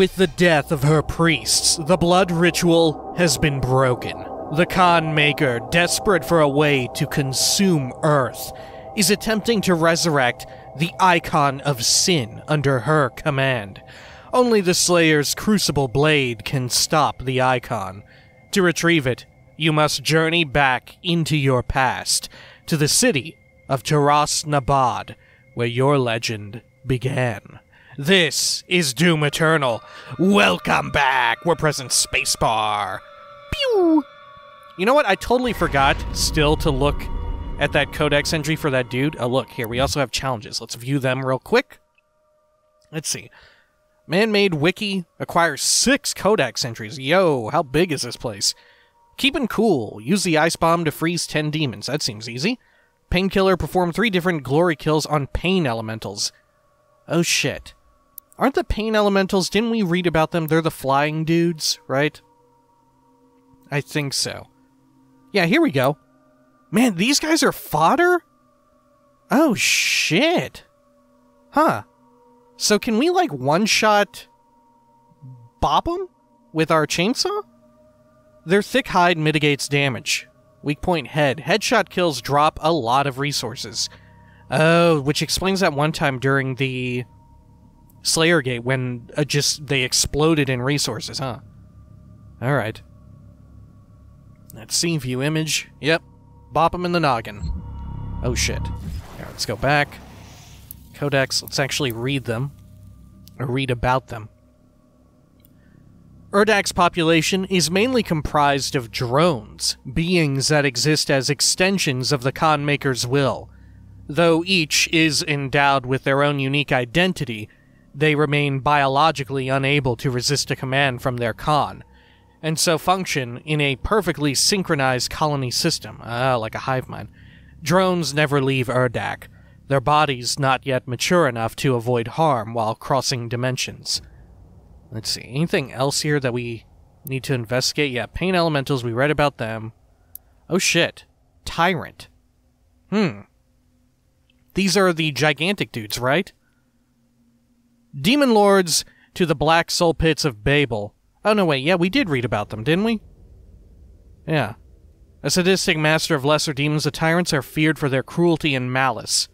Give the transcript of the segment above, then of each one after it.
With the death of her priests, the blood ritual has been broken. The Khan Maker, desperate for a way to consume Earth, is attempting to resurrect the Icon of Sin under her command. Only the Slayer's Crucible blade can stop the Icon. To retrieve it, you must journey back into your past, to the city of Taras Nabad, where your legend began. This is Doom Eternal. Welcome back! We're present spacebar. Pew! You know what? I totally forgot still to look at that codex entry for that dude. Oh, look, here, we also have challenges. Let's view them real quick. Let's see. Man-made wiki acquires 6 codex entries. Yo, how big is this place? Keepin' cool. Use the ice bomb to freeze 10 demons. That seems easy. Painkiller performed 3 different glory kills on pain elementals. Oh, shit. Aren't the pain elementals, didn't we read about them? They're the flying dudes, right? I think so. Yeah, here we go. Man, these guys are fodder? Oh, shit. Huh. So can we, like, one-shot bop them with our chainsaw? Their thick hide mitigates damage. Weak point head. Headshot kills drop a lot of resources. Oh, which explains that one time during the Slayer Gate when they exploded in resources, huh? Alright. Let's see, view image. Yep. Bop him in the noggin. Oh shit. Alright, let's go back. Codex, let's actually read them. Or read about them. Urdak's population is mainly comprised of drones, beings that exist as extensions of the Khan Maker's will. Though each is endowed with their own unique identity, they remain biologically unable to resist a command from their Khan, and so function in a perfectly synchronized colony system, like a hive mind. Drones never leave Urdak, their bodies not yet mature enough to avoid harm while crossing dimensions. Let's see, anything else here that we need to investigate? Yeah, pain elementals, we read about them. Oh shit, Tyrant. These are the gigantic dudes, right? Demon lords to the black soul pits of Babel. Oh, no, wait, yeah, we did read about them, didn't we? Yeah. A sadistic master of lesser demons, the Tyrants are feared for their cruelty and malice.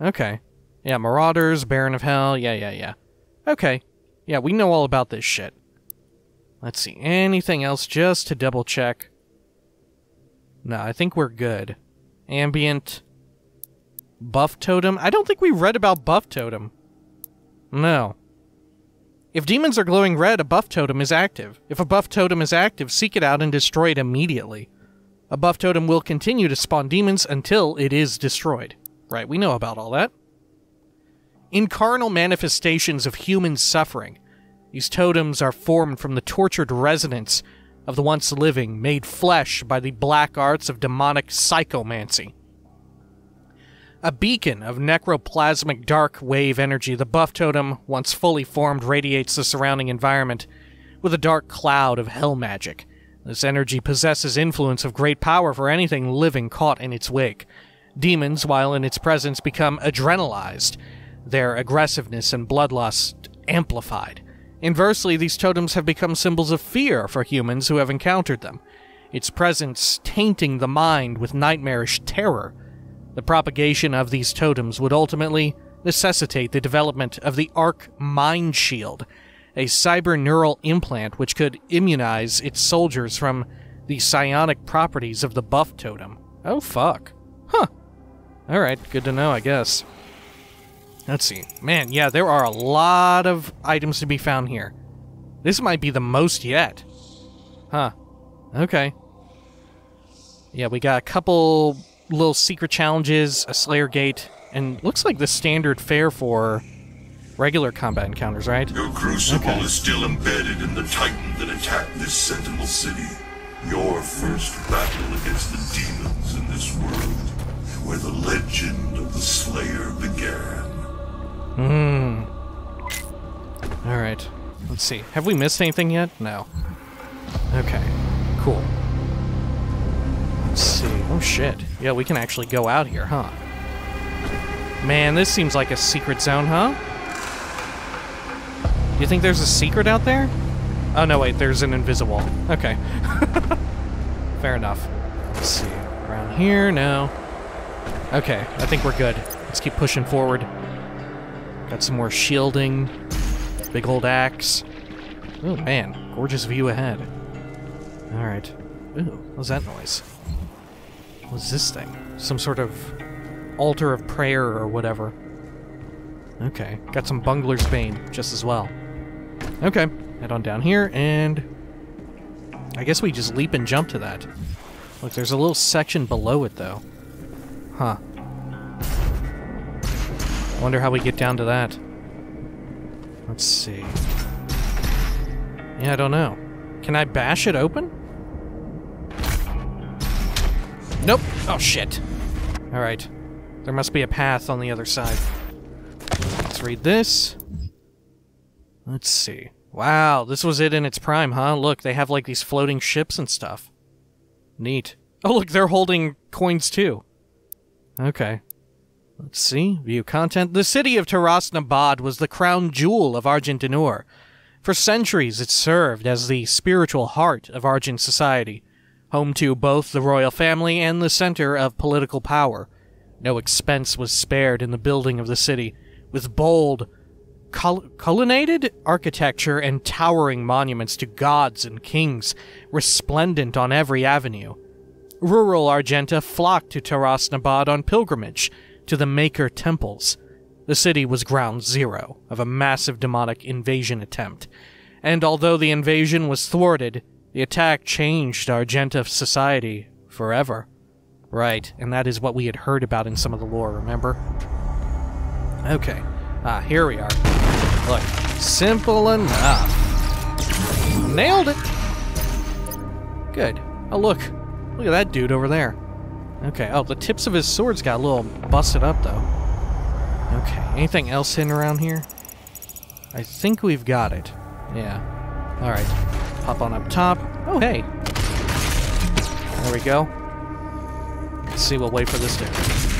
Okay. Yeah, Marauders, Baron of Hell, yeah. Okay. Yeah, we know all about this shit. Let's see, anything else just to double-check? No, I think we're good. Ambient. Buff Totem? I don't think we read about Buff Totem. No. If demons are glowing red, a buff totem is active. If a buff totem is active, seek it out and destroy it immediately. A buff totem will continue to spawn demons until it is destroyed. Right, we know about all that. Incarnal manifestations of human suffering. These totems are formed from the tortured resonance of the once living, made flesh by the black arts of demonic psychomancy. A beacon of necroplasmic dark wave energy, the buff totem, once fully formed, radiates the surrounding environment with a dark cloud of hell magic. This energy possesses influence of great power for anything living caught in its wake. Demons, while in its presence, become adrenalized, their aggressiveness and bloodlust amplified. Inversely, these totems have become symbols of fear for humans who have encountered them, its presence tainting the mind with nightmarish terror. The propagation of these totems would ultimately necessitate the development of the Ark Mind Shield, a cyberneural implant which could immunize its soldiers from the psionic properties of the buff totem. Oh, fuck. Huh. Alright, good to know, I guess. Let's see. Man, yeah, there are a lot of items to be found here. This might be the most yet. Huh. Okay. Yeah, we got a couple little secret challenges, a Slayer Gate, and looks like the standard fare for regular combat encounters, right? Your crucible is still embedded in the Titan that attacked this Sentinel City. Your first battle against the demons in this world, where the legend of the Slayer began. Alright. Let's see. Have we missed anything yet? No. Okay. Cool. Let's see. Oh shit. Yeah, we can actually go out here, huh? Man, this seems like a secret zone, huh? Do you think there's a secret out there? Oh, no, wait, there's an invisible. Okay. Fair enough. Let's see. Around here, no. Okay, I think we're good. Let's keep pushing forward. Got some more shielding. Big old axe. Oh, man. Gorgeous view ahead. Alright. Ooh, what was that noise? What's this thing? Some sort of altar of prayer or whatever. Okay. Got some Bungler's Bane just as well. Okay. Head on down here, and I guess we just leap and jump to that. Look, there's a little section below it, though. Huh. I wonder how we get down to that. Let's see. Yeah, I don't know. Can I bash it open? Nope. Oh, shit. Alright. There must be a path on the other side. Let's read this. Let's see. Wow, this was it in its prime, huh? Look, they have, like, these floating ships and stuff. Neat. Oh, look, they're holding coins, too. Okay. Let's see. View content. The city of Taras Nabad was the crown jewel of Argent D'Nur. For centuries, it served as the spiritual heart of Argent society, home to both the royal family and the center of political power. No expense was spared in the building of the city, with bold, colonnaded architecture and towering monuments to gods and kings, resplendent on every avenue. Rural Argenta flocked to Taras Nabad on pilgrimage to the Maker temples. The city was ground zero of a massive demonic invasion attempt, and although the invasion was thwarted, the attack changed Argenta society forever. Right, and that is what we had heard about in some of the lore, remember? Okay. Ah, here we are. Look, simple enough. Nailed it! Good. Oh, look. Look at that dude over there. Okay, oh, the tips of his swords got a little busted up, though. Okay, anything else hidden around here? I think we've got it. Yeah. Alright, hop on up top. Oh, hey! There we go. Let's see, we'll wait for this to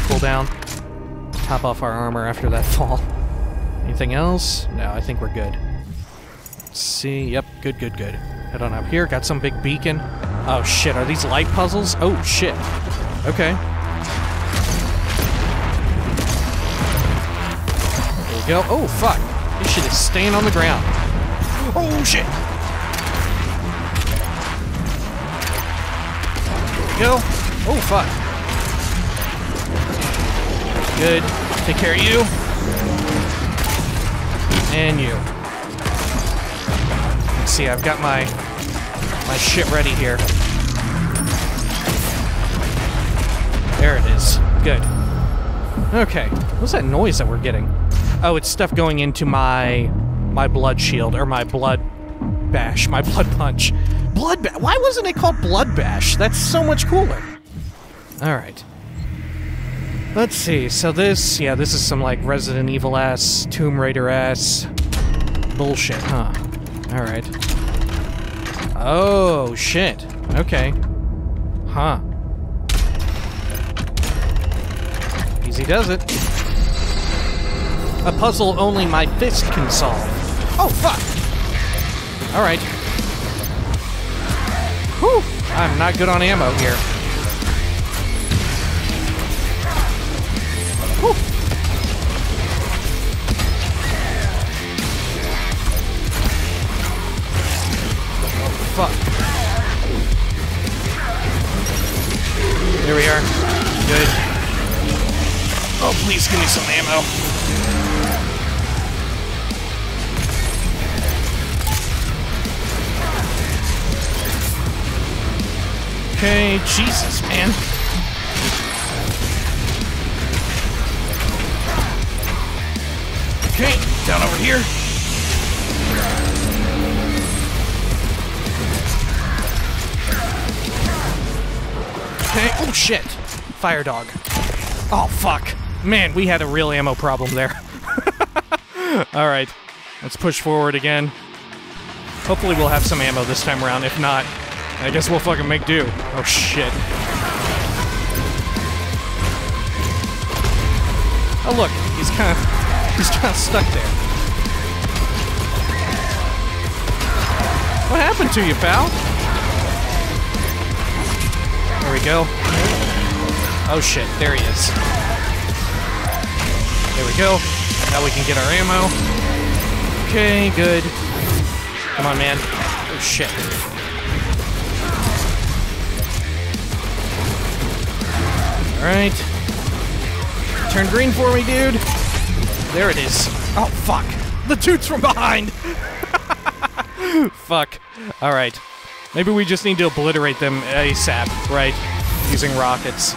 cool down. Top off our armor after that fall. Anything else? No, I think we're good. Let's see. Yep, good, good, good. Head on up here. Got some big beacon. Oh, shit. Are these light puzzles? Oh, shit. Okay. There we go. Oh, fuck. This shit is staying on the ground. Oh, shit. There we go. Oh, fuck. Good. Take care of you. And you. Let's see, I've got my shit ready here. There it is. Good. Okay. What's that noise that we're getting? Oh, it's stuff going into my blood shield, or my blood bash, my blood punch. Blood bash? Why wasn't it called blood bash? That's so much cooler. Alright. Let's see, so this, yeah, this is some, like, Resident Evil-ass, Tomb Raider-ass bullshit, huh? Alright. Oh, shit. Okay. Huh. Easy does it. A puzzle only my fist can solve. Oh, fuck! Alright. Whew! I'm not good on ammo here. Woo. Oh, fuck. There we are. Good. Oh, please give me some ammo. Okay, Jesus, man. Okay, down over here. Okay, oh shit! Fire dog. Oh fuck. Man, we had a real ammo problem there. Alright, let's push forward again. Hopefully we'll have some ammo this time around, if not, I guess we'll fucking make do. Oh shit. Oh look, he's kinda stuck there. What happened to you, pal? There we go. Oh shit, there he is. There we go. Now we can get our ammo. Okay, good. Come on, man. Oh shit. Alright. Turn green for me, dude. There it is. Oh fuck. The toots from behind! Fuck. Alright. Maybe we just need to obliterate them ASAP, right? Using rockets.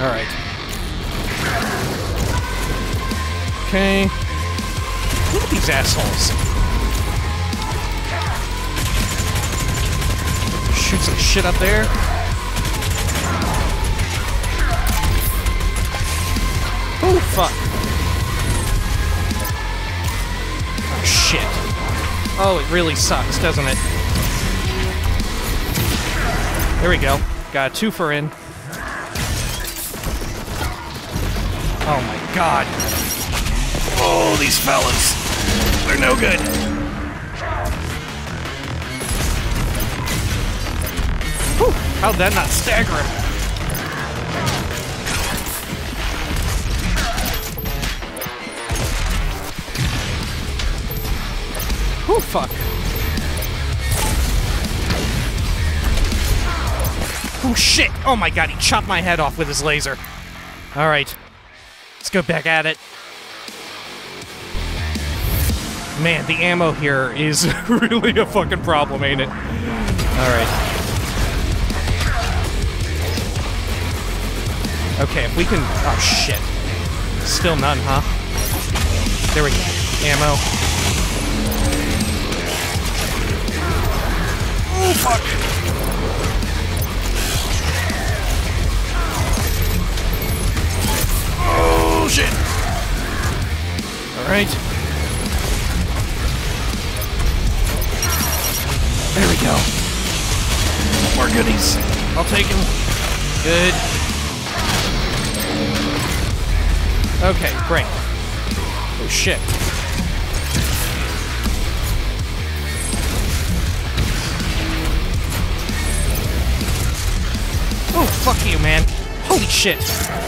Alright. Okay. Look at these assholes. Shoot some shit up there. Oh, fuck. Oh, shit. Oh, it really sucks, doesn't it? There we go. Got a twofer in. Oh my god. Oh, these fellas. They're no good. Whew, how'd that not stagger him? Oh, fuck. Oh, shit. Oh my god, he chopped my head off with his laser. Alright. Let's go back at it. Man, the ammo here is really a fucking problem, ain't it? Alright. Okay, if we can... Oh, shit. Still none, huh? There we go. Ammo. Oh, fuck! Shit. All right. There we go. More goodies. I'll take him. Good. Okay, great. Oh, shit. Oh, fuck you, man. Holy shit.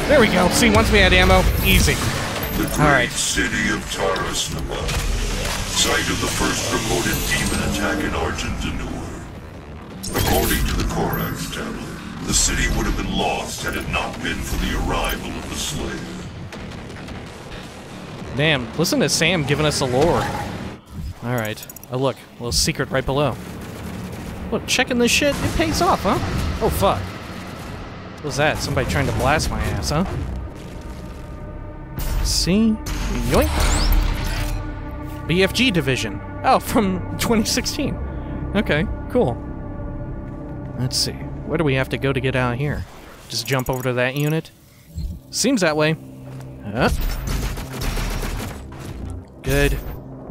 There we go. See, once we had ammo, easy. The great city of Taras Nabad, site of the first promoted demon attack in Argent D'Nur. According to the Korax Tablet, the city would have been lost had it not been for the arrival of the Slayer. Damn, listen to Sam giving us a lore. Alright. Oh look, a little secret right below. Look, checking this shit, it pays off, huh? Oh fuck. What was that? Somebody trying to blast my ass, huh? See? Yoink! BFG division. Oh, from 2016. Okay, cool. Let's see. Where do we have to go to get out of here? Just jump over to that unit? Seems that way. Up. Good.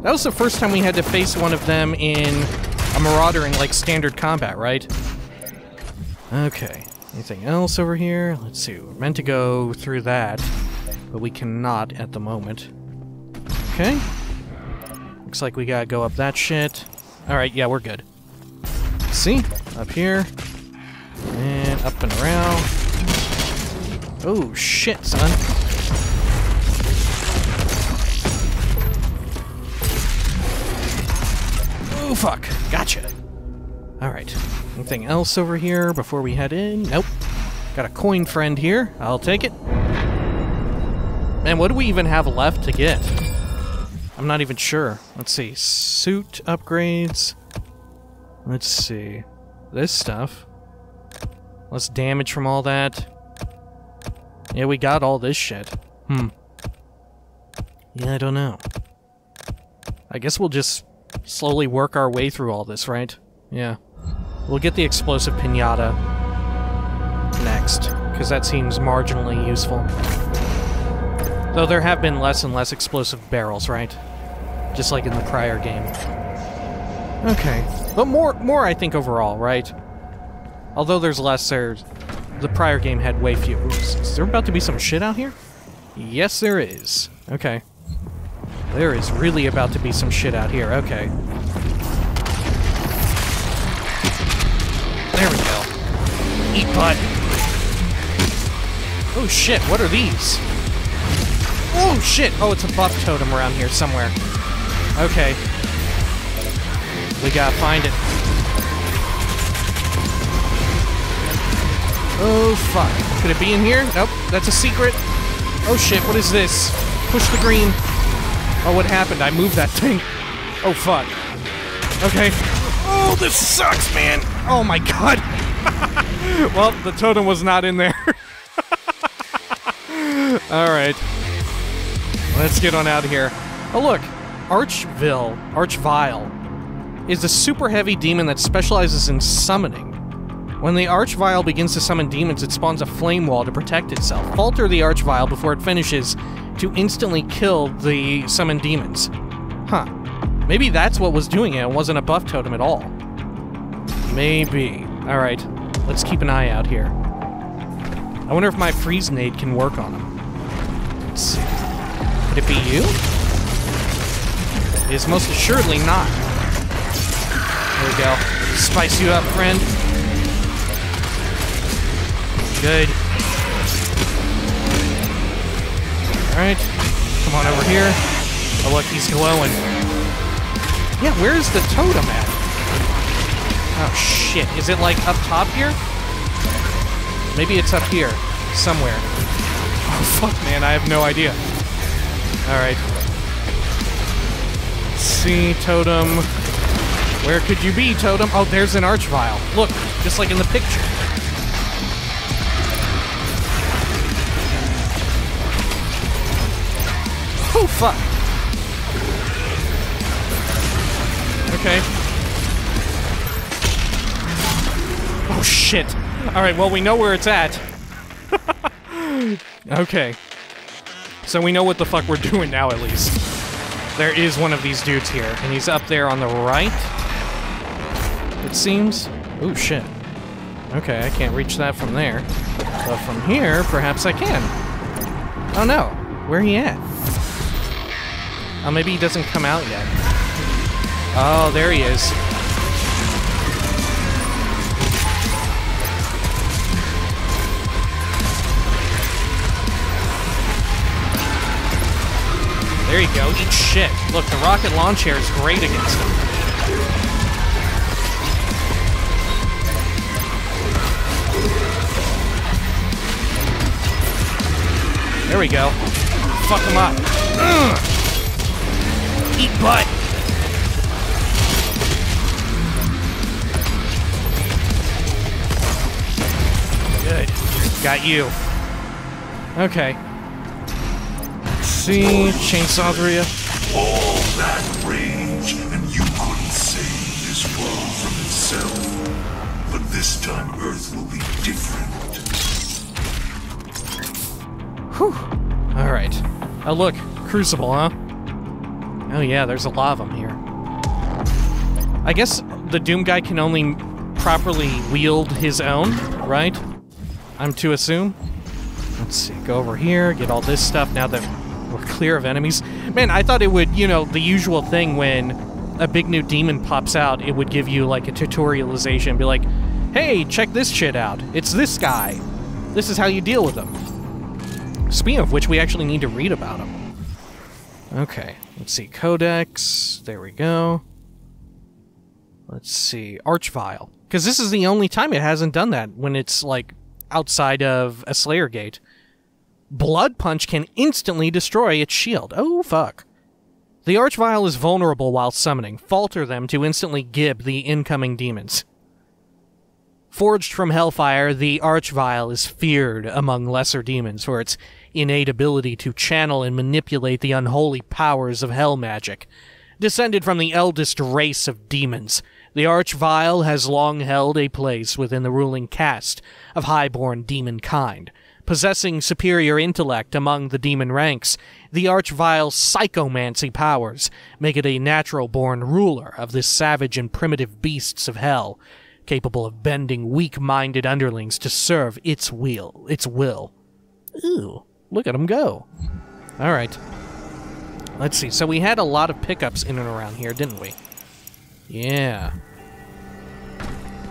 That was the first time we had to face one of them in a marauder in, like, standard combat, right? Okay. Anything else over here? Let's see, we're meant to go through that, but we cannot at the moment. Okay. Looks like we gotta go up that shit. Alright, yeah, we're good. See? Up here. And up and around. Oh, shit, son. Oh, fuck. Gotcha. Alright. Anything else over here before we head in? Nope. Got a coin friend here. I'll take it. Man, what do we even have left to get? I'm not even sure. Let's see. Suit upgrades. Let's see. This stuff. Less damage from all that. Yeah, we got all this shit. Hmm. Yeah, I don't know. I guess we'll just slowly work our way through all this, right? Yeah. We'll get the explosive pinata next, because that seems marginally useful. Though there have been less and less explosive barrels, right? Just like in the prior game. Okay. But more I think overall, right? Although there's less, the prior game had way fewer. Is there about to be some shit out here? Yes, there is. Okay. There is really about to be some shit out here. Okay. Eat blood. Oh shit, what are these? Oh shit! Oh, it's a buff totem around here somewhere. Okay. We gotta find it. Oh fuck. Could it be in here? Nope, that's a secret. Oh shit, what is this? Push the green. Oh, what happened? I moved that thing. Oh fuck. Okay. Oh, this sucks, man! Oh my god! Well, the totem was not in there. Alright. Let's get on out of here. Oh look! Archvile is a super heavy demon that specializes in summoning. When the Archvile begins to summon demons, it spawns a flame wall to protect itself. Falter the Archvile before it finishes to instantly kill the summoned demons. Huh. Maybe that's what was doing it. It wasn't a buff totem at all. Maybe. Alright. Let's keep an eye out here. I wonder if my freeze nade can work on him. Let's see. Could it be you? It is most assuredly not. There we go. Spice you up, friend. Good. Alright. Come on over here. Oh look, he's glowing. Yeah, where is the totem at? Oh shit. Is it like up top here? Maybe it's up here. Somewhere. Oh fuck, man, I have no idea. Alright. See, totem. Where could you be, totem? Oh, there's an Archvile. Look, just like in the picture. Oh, fuck. Okay. Oh, shit. Alright, well, we know where it's at. Okay. So we know what the fuck we're doing now, at least. There is one of these dudes here, and he's up there on the right, it seems. Ooh, shit. Okay, I can't reach that from there. But from here, perhaps I can. Oh no, where he at? Oh, maybe he doesn't come out yet. Oh, there he is. There you go, eat shit. Look, the rocket launch air is great against him. There we go. Fuck him up. Ugh. Eat butt. Good. Got you. Okay. Chainsaw Ria. All that rage, and you couldn't save this world from itself. But this time, Earth will be different. Whew. Alright. Oh, look. Crucible, huh? Oh, yeah, there's a lot of them here. I guess the Doomguy can only properly wield his own, right? I'm to assume. Let's see. Go over here, get all this stuff now that we're clear of enemies. Man, I thought it would, you know, the usual thing when a big new demon pops out, it would give you, like, a tutorialization and be like, hey, check this shit out. It's this guy. This is how you deal with him. Speaking of which, we actually need to read about him. Okay. Let's see. Codex. There we go. Let's see. Archvile. Because this is the only time it hasn't done that when it's, like, outside of a Slayer Gate. Blood Punch can instantly destroy its shield. Oh, fuck. The Archvile is vulnerable while summoning. Falter them to instantly gib the incoming demons. Forged from Hellfire, the Archvile is feared among lesser demons for its innate ability to channel and manipulate the unholy powers of hell magic. Descended from the eldest race of demons, the Archvile has long held a place within the ruling caste of highborn demon kind. Possessing superior intellect among the demon ranks, the Archvile's psychomancy powers make it a natural-born ruler of the savage and primitive beasts of hell, capable of bending weak-minded underlings to serve its will. Ooh, look at him go. All right. Let's see. So we had a lot of pickups in and around here, didn't we? Yeah.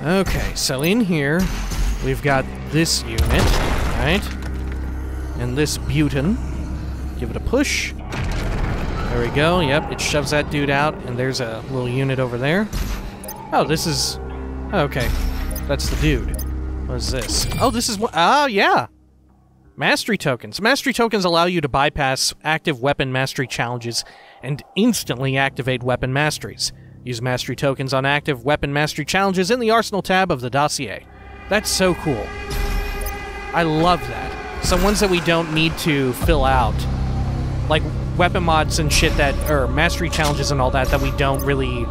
Okay, so in here, We've got this unit, right? And this Butin. Give it a push. There we go. Yep, it shoves that dude out, and there's a little unit over there. Oh, this is... Oh, okay. That's the dude. What is this? Oh, this is... yeah! Mastery tokens. Mastery tokens allow you to bypass active weapon mastery challenges and instantly activate weapon masteries. Use mastery tokens on active weapon mastery challenges in the arsenal tab of the dossier. That's so cool. I love that. Some ones that we don't need to fill out. Like weapon mods and shit that... or mastery challenges and all that that we don't really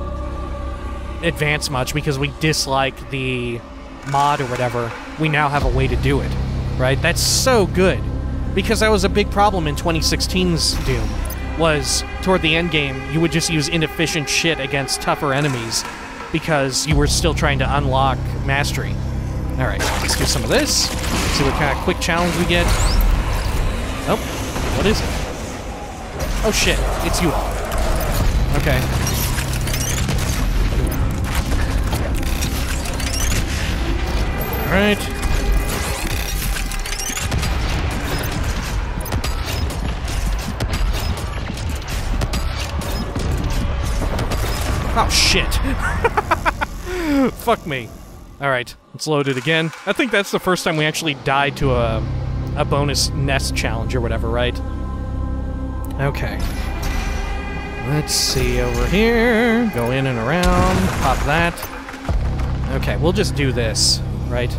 advance much because we dislike the mod or whatever. We now have a way to do it. Right? That's so good. Because that was a big problem in 2016's Doom, was toward the end game, you would just use inefficient shit against tougher enemies because you were still trying to unlock mastery. Alright, let's do some of this. See what kind of quick challenge we get. Nope. Oh, what is it? Oh shit, it's you all. Okay. Alright. Oh, shit. Fuck me. Alright, let's load it again. I think that's the first time we actually died to a bonus nest challenge or whatever, right? Okay. Let's see over here. Go in and around. Pop that. Okay, we'll just do this, right?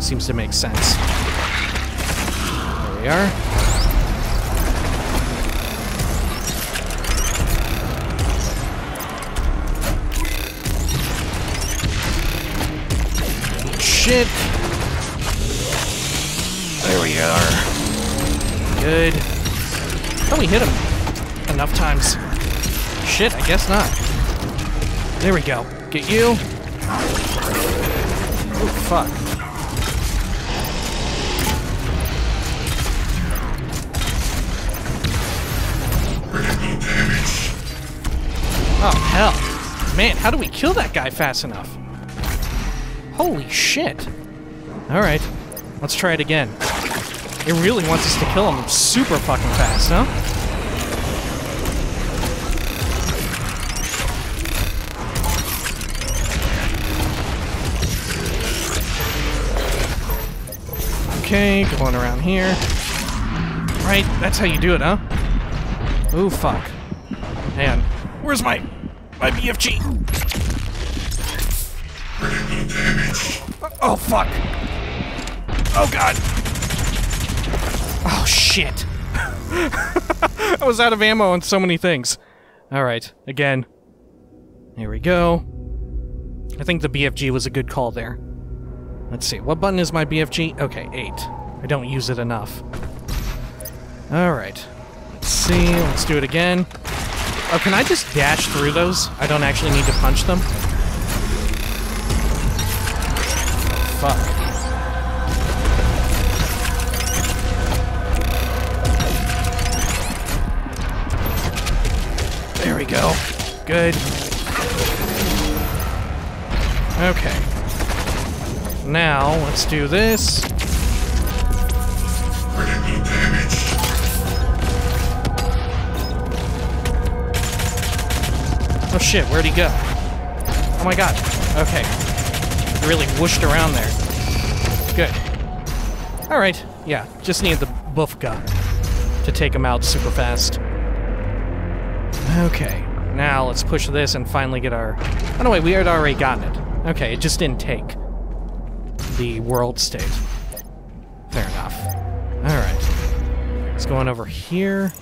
Seems to make sense. There we are. There we are. Good. Oh, we hit him enough times. Shit, I guess not. There we go. Get you. Oh, fuck. Oh, hell. Man, how do we kill that guy fast enough? Holy shit. Alright. Let's try it again. It really wants us to kill him super fucking fast, huh? Okay, going around here. Right, that's how you do it, huh? Ooh, fuck. Man. Where's my BFG? Oh, fuck. Oh, God. Oh, shit. I was out of ammo on so many things. Alright, again. Here we go. I think the BFG was a good call there. Let's see, what button is my BFG? Okay, 8. I don't use it enough. Alright. Let's see, let's do it again. Oh, can I just dash through those? I don't actually need to punch them. Fuck. There we go. Good. Okay. Now, let's do this. Critical damage. Oh shit, where'd he go? Oh my god. Okay. Really whooshed around there. Good. Alright, yeah, just need the Bufka to take him out super fast. Okay, now let's push this and finally get our... Oh no, wait, we had already gotten it. Okay, it just didn't take the world state. Fair enough. Alright. Let's go on over here.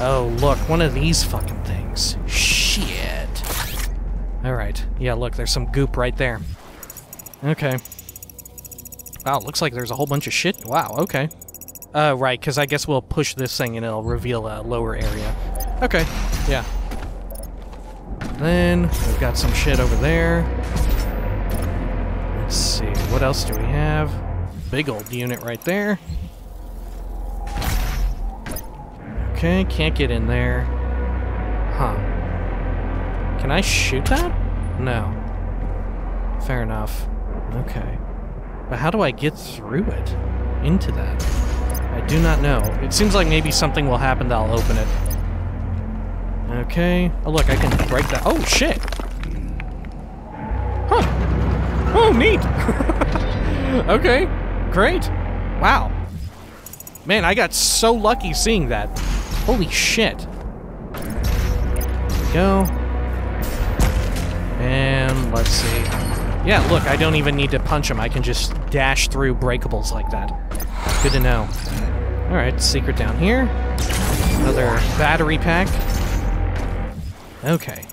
Oh, look, one of these fucking things. Shit. Alright, yeah, look, there's some goop right there. Okay. Wow, looks like there's a whole bunch of shit. Wow, okay. Right, because I guess we'll push this thing and it'll reveal a lower area. Okay, yeah. Then, we've got some shit over there. Let's see, what else do we have? Big old unit right there. Okay, can't get in there. Huh. Can I shoot that? No. Fair enough. Okay. But how do I get through it? Into that? I do not know. It seems like maybe something will happen that'll open it. Okay. Oh, look, I can break that. Oh, shit! Huh. Oh, neat! Okay. Great. Wow. Man, I got so lucky seeing that. Holy shit. There we go. And let's see. Yeah, look, I don't even need to punch him. I can just dash through breakables like that. Good to know. Alright, secret down here. Another battery pack. Okay.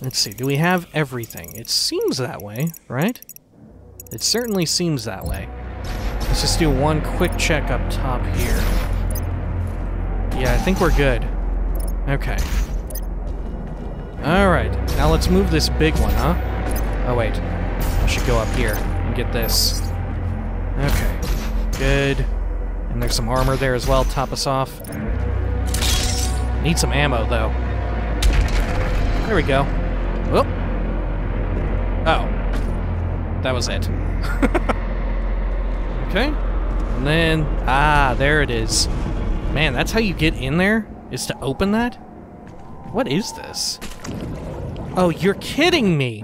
Let's see, do we have everything? It seems that way, right? It certainly seems that way. Let's just do one quick check up top here. Yeah, I think we're good. Okay. Alright, now let's move this big one, huh? Oh, wait. I should go up here and get this. Okay. Good. And there's some armor there as well, top us off. Need some ammo, though. There we go. Whoop. Oh. That was it. Okay. And then... Ah, there it is. Man, that's how you get in there? Is to open that? What is this? Oh, you're kidding me!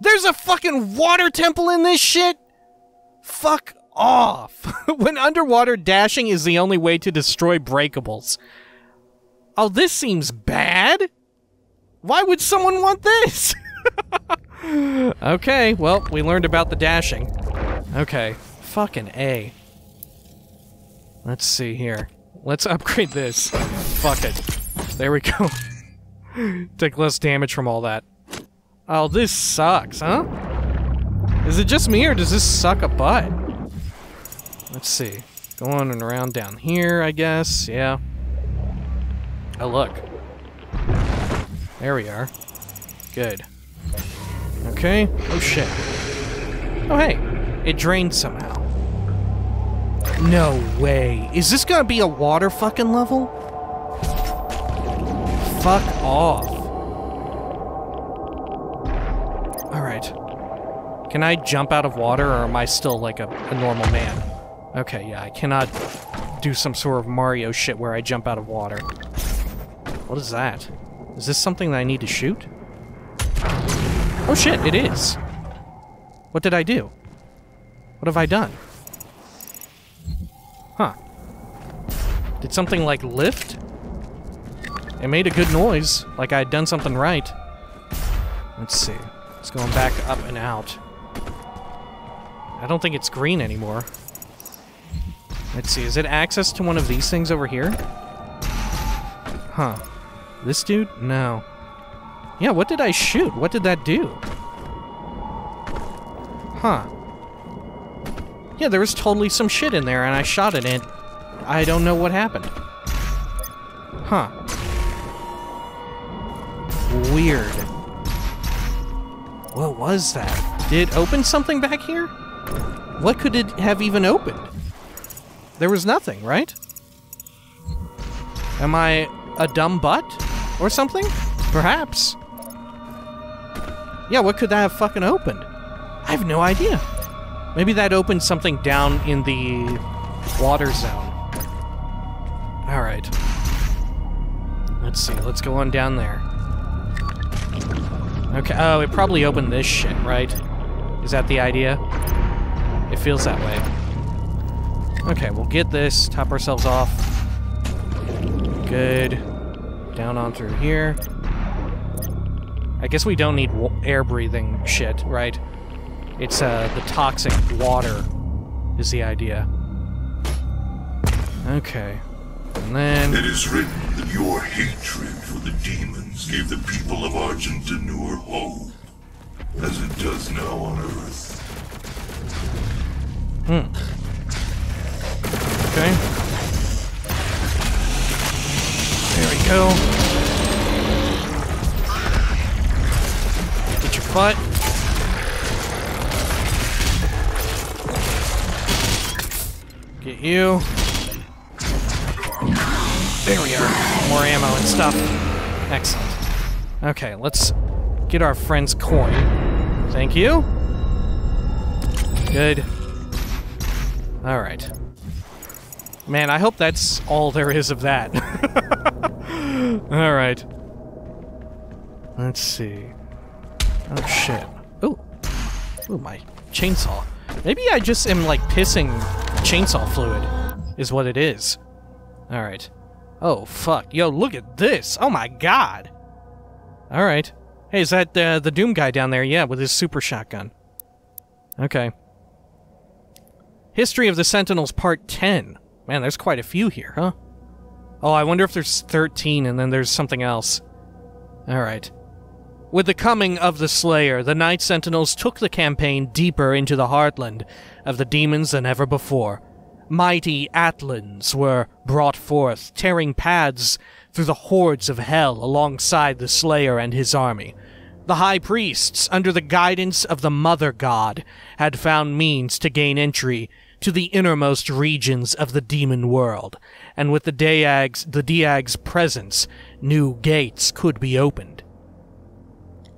There's a fucking water temple in this shit?! Fuck off! When underwater dashing is the only way to destroy breakables. Oh, this seems bad! Why would someone want this? Okay, well, we learned about the dashing. Okay, fucking A. Let's see here. Let's upgrade this. Fuck it. There we go. Take less damage from all that. Oh, this sucks, huh? Is it just me, or does this suck a butt? Let's see. Going and around down here, I guess. Yeah. Oh, look. There we are. Good. Okay. Oh, shit. Oh, hey. It drained somehow. No way. Is this gonna be a water fucking level? Fuck off. Alright. Can I jump out of water, or am I still like a normal man? Okay, yeah, I cannot do some sort of Mario shit where I jump out of water. What is that? Is this something that I need to shoot? Oh shit, it is! What did I do? What have I done? Huh. Did something like lift? It made a good noise, like I had done something right. Let's see. It's going back up and out. I don't think it's green anymore. Let's see, is it access to one of these things over here? Huh. This dude? No. Yeah, what did I shoot? What did that do? Huh. Yeah, there was totally some shit in there, and I shot at it. I don't know what happened. Huh. Weird. What was that? Did it open something back here? What could it have even opened? There was nothing, right? Am I a dumb butt? Or something? Perhaps. Yeah, what could that have fucking opened? I have no idea. Maybe that opens something down in the water zone. Alright. Let's see, let's go on down there. Okay, oh, it probably opened this shit, right? Is that the idea? It feels that way. Okay, we'll get this, top ourselves off. Good. Down on through here. I guess we don't need air breathing shit, right? It's, the toxic water is the idea. Okay. And then... It is written that your hatred for the demons gave the people of Argent D'Nur hope, as it does now on Earth. Okay. There we go. Get your butt. Get you. There we are. More ammo and stuff. Excellent. Okay, let's get our friend's coin. Thank you. Good. Alright. Man, I hope that's all there is of that. Alright. Let's see. Oh, shit. Ooh. Ooh, my chainsaw. Maybe I just am, like, pissing chainsaw fluid, is what it is. Alright. Oh, fuck. Yo, look at this! Oh my god! Alright. Hey, is that the Doom guy down there? Yeah, with his super shotgun. Okay. History of the Sentinels, Part 10. Man, there's quite a few here, huh? Oh, I wonder if there's 13 and then there's something else. Alright. With the coming of the Slayer, the Night Sentinels took the campaign deeper into the heartland of the demons than ever before. Mighty Atlans were brought forth, tearing paths through the hordes of hell alongside the Slayer and his army. The High Priests, under the guidance of the Mother God, had found means to gain entry to the innermost regions of the demon world, and with the Dayag's presence, new gates could be opened.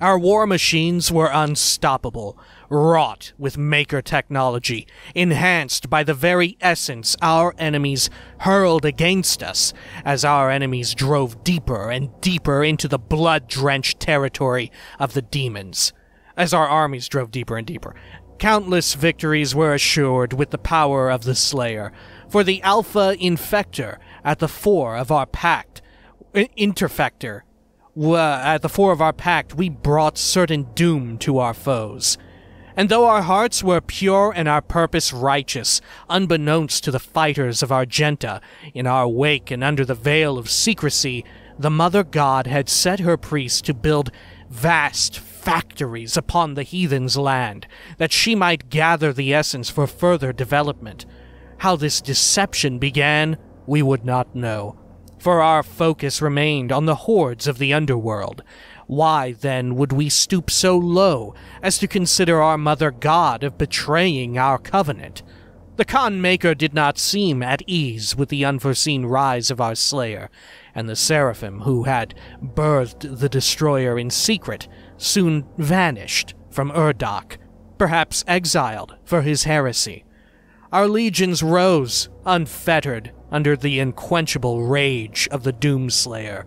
Our war machines were unstoppable, wrought with Maker technology, enhanced by the very essence our enemies hurled against us as our enemies drove deeper and deeper into the blood-drenched territory of the demons. As our armies drove deeper and deeper, countless victories were assured with the power of the Slayer, for the Alpha Infector at the fore of our pact, we brought certain doom to our foes. And though our hearts were pure and our purpose righteous, unbeknownst to the fighters of Argenta, in our wake and under the veil of secrecy, the Mother God had set her priests to build vast factories upon the heathen's land, that she might gather the essence for further development. How this deception began, we would not know, for our focus remained on the hordes of the underworld. Why, then, would we stoop so low as to consider our Mother God of betraying our covenant? The Khan Maker did not seem at ease with the unforeseen rise of our Slayer, and the Seraphim, who had birthed the Destroyer in secret, soon vanished from Urdak, perhaps exiled for his heresy. Our legions rose, unfettered, under the unquenchable rage of the Doomslayer,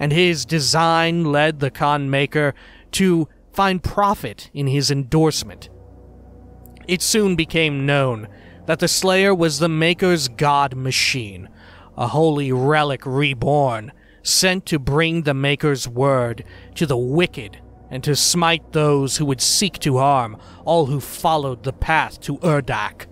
and his design led the Khan Maker to find profit in his endorsement. It soon became known that the Slayer was the Maker's God Machine, a holy relic reborn, sent to bring the Maker's word to the wicked and to smite those who would seek to harm all who followed the path to Urdak.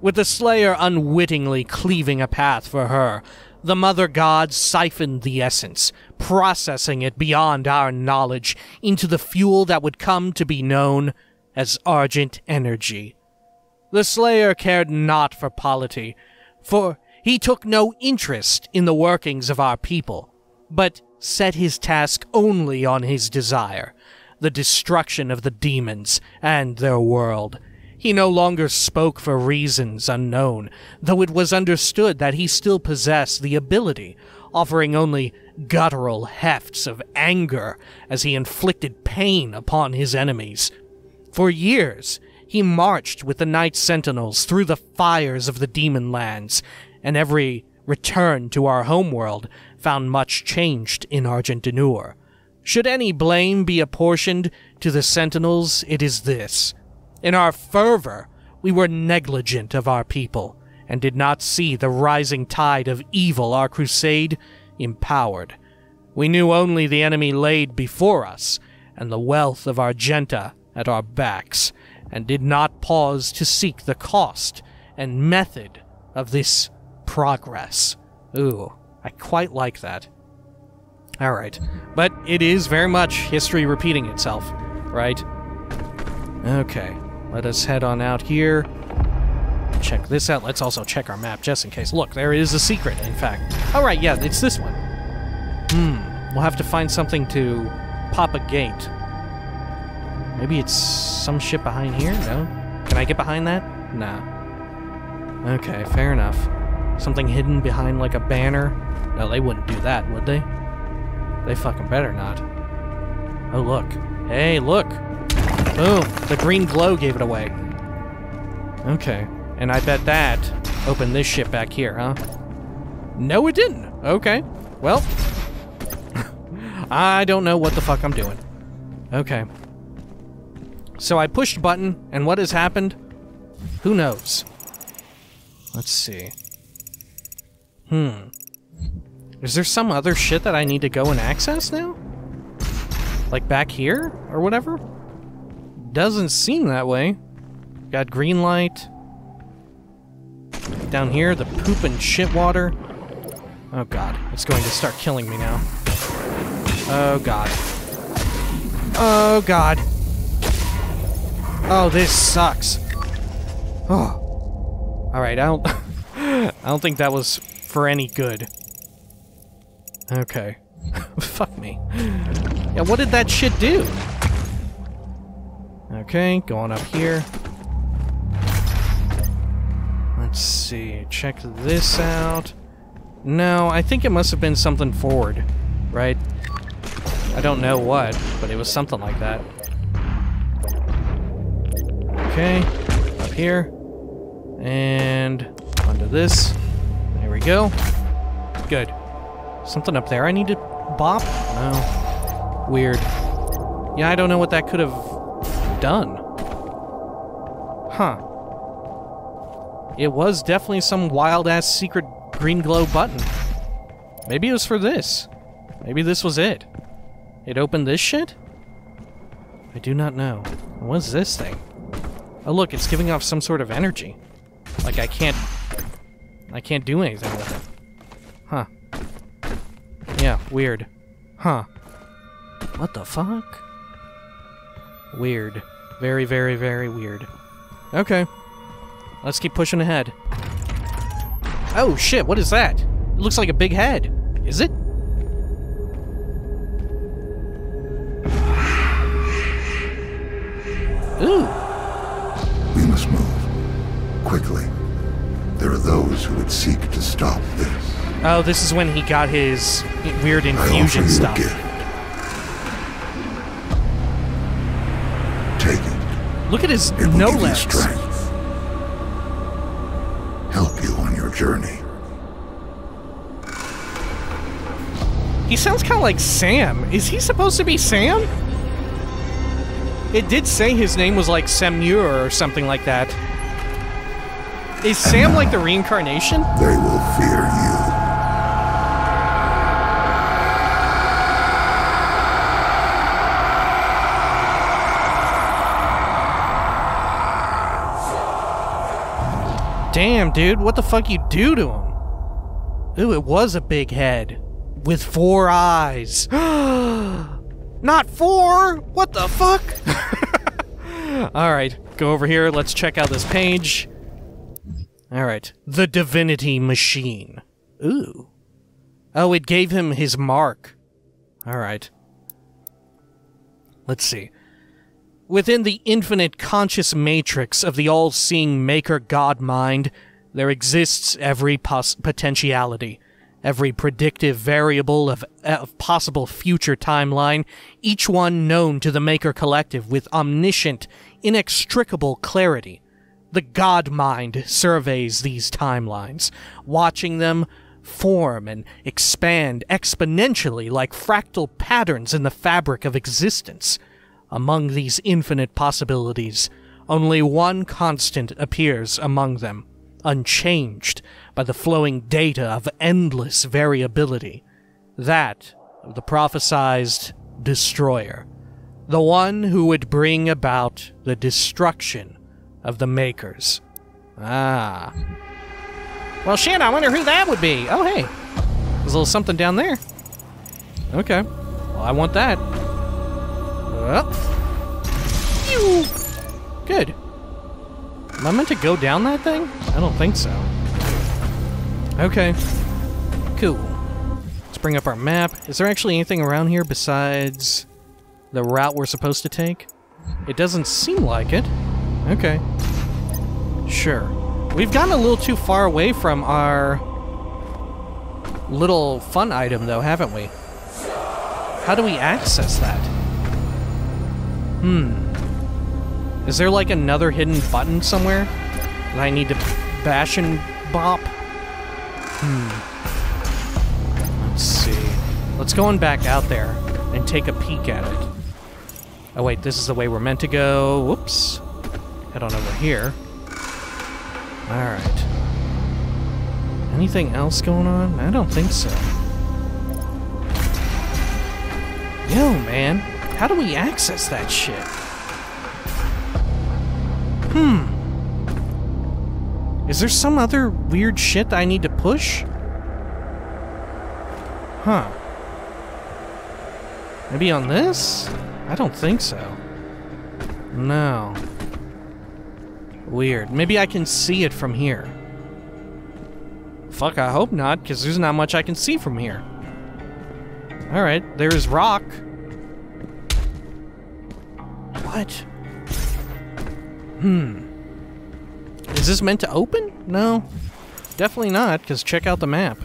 With the Slayer unwittingly cleaving a path for her, the Mother God siphoned the essence, processing it beyond our knowledge into the fuel that would come to be known as Argent Energy. The Slayer cared not for polity, for he took no interest in the workings of our people, but set his task only on his desire, the destruction of the demons and their world. He no longer spoke for reasons unknown, though it was understood that he still possessed the ability, offering only guttural hefts of anger as he inflicted pain upon his enemies. For years, he marched with the Night Sentinels through the fires of the demon lands, and every return to our homeworld found much changed in Argent D'Nur. Should any blame be apportioned to the Sentinels, it is this. In our fervor, we were negligent of our people, and did not see the rising tide of evil our crusade empowered. We knew only the enemy laid before us, and the wealth of Argenta at our backs, and did not pause to seek the cost and method of this progress. Ooh, I quite like that. Alright, but it is very much history repeating itself, right? Okay. Let us head on out here. Check this out. Let's also check our map, just in case. Look, there is a secret, in fact. Alright, yeah, it's this one. We'll have to find something to pop a gate. Maybe it's some shit behind here? No? Can I get behind that? Nah. Okay, fair enough. Something hidden behind, like, a banner? No, they wouldn't do that, would they? They fucking better not. Oh, look. Hey, look! Boom! The green glow gave it away. Okay. And I bet that opened this shit back here, huh? No, it didn't. Okay. Well, I don't know what the fuck I'm doing. Okay. So I pushed button, and what has happened? Who knows? Let's see. Hmm. Is there some other shit that I need to go and access now? Like back here? Or whatever? Doesn't seem that way. Got green light. Down here, the poop and shit water. Oh god, it's going to start killing me now. Oh god. Oh god. Oh, this sucks. Oh. Alright, I don't think that was for any good. Okay. Fuck me. Yeah, what did that shit do? Okay, going up here. Let's see, check this out. No, I think it must have been something forward, right? I don't know what, but it was something like that. Okay, up here. And onto this. There we go. Good. Something up there I need to bop? No. Weird. Yeah, I don't know what that could have done. Huh. It was definitely some wild-ass secret green glow button. Maybe it was for this. Maybe this was it. It opened this shit? I do not know. What's this thing? Oh look, it's giving off some sort of energy. Like I can't do anything with it. Huh. Yeah, weird. Huh. What the fuck? Weird. Very, very, very weird. Okay. Let's keep pushing ahead. Oh shit, what is that? It looks like a big head. Is it? Ooh. We must move. Quickly. There are those who would seek to stop this. Oh, this is when he got his weird infusion stuff. Take it. Look at his no legs. Strength. Help you on your journey. He sounds kind of like Sam. Is he supposed to be Sam? It did say his name was like Samur or something like that. Is and Sam like the reincarnation? They will fear you. Damn, dude, what the fuck you do to him? Ooh, it was a big head. With 4 eyes. Not 4! What the fuck? Alright, go over here, let's check out this page. Alright, the Divinity Machine. Ooh. Oh, it gave him his mark. Alright. Let's see. Within the infinite conscious matrix of the all-seeing Maker God mind, there exists every potentiality, every predictive variable of possible future timeline, each one known to the Maker Collective with omniscient, inextricable clarity. The God mind surveys these timelines, watching them form and expand exponentially like fractal patterns in the fabric of existence. Among these infinite possibilities, only one constant appears among them, unchanged by the flowing data of endless variability, that of the prophesized Destroyer, the one who would bring about the destruction of the Makers. Ah. Well, shit, I wonder who that would be. Oh, hey. There's a little something down there. Okay. Well, I want that. Oh. Good. Am I meant to go down that thing? I don't think so. Okay. Cool. Let's bring up our map. Is there actually anything around here besides the route we're supposed to take? It doesn't seem like it. Okay. Sure. We've gotten a little too far away from our little fun item, though, haven't we? How do we access that? Hmm. Is there like another hidden button somewhere? And I need to bash and bop. Let's see. Let's go on back out there and take a peek at it. Oh wait, this is the way we're meant to go. Whoops. Head on over here. Alright. Anything else going on? I don't think so. Yo, man. How do we access that shit? Is there some other weird shit I need to push? Huh. Maybe on this? I don't think so. No. Weird. Maybe I can see it from here. Fuck, I hope not, because there's not much I can see from here. Alright, there's rock. What? Is this meant to open? No. Definitely not, because check out the map.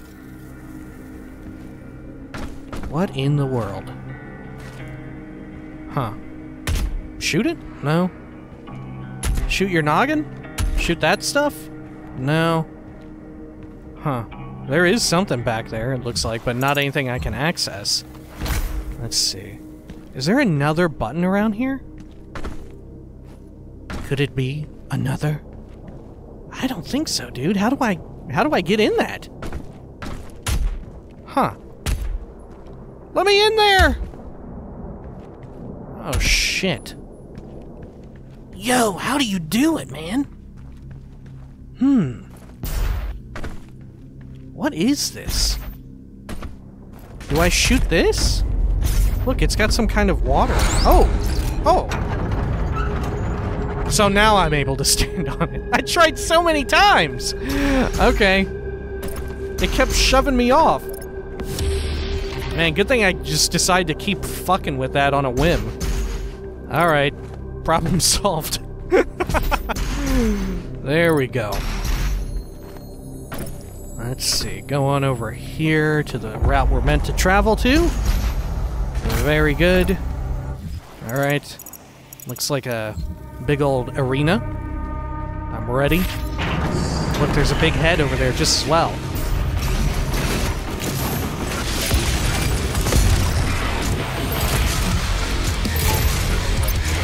What in the world? Huh. Shoot it? No. Shoot your noggin? Shoot that stuff? No. Huh. There is something back there, it looks like, but not anything I can access. Let's see. Is there another button around here? Could it be another? I don't think so, dude. How do I get in that? Huh. Let me in there! Oh, shit. Yo, how do you do it, man? What is this? Do I shoot this? Look, it's got some kind of water. Oh! Oh! So now I'm able to stand on it. I tried so many times! Okay. It kept shoving me off. Man, good thing I just decided to keep fucking with that on a whim. Alright. Problem solved. There we go. Let's see, go on over here to the route we're meant to travel to. Very good. Alright. Looks like a big old arena. I'm ready. Look, there's a big head over there, just swell.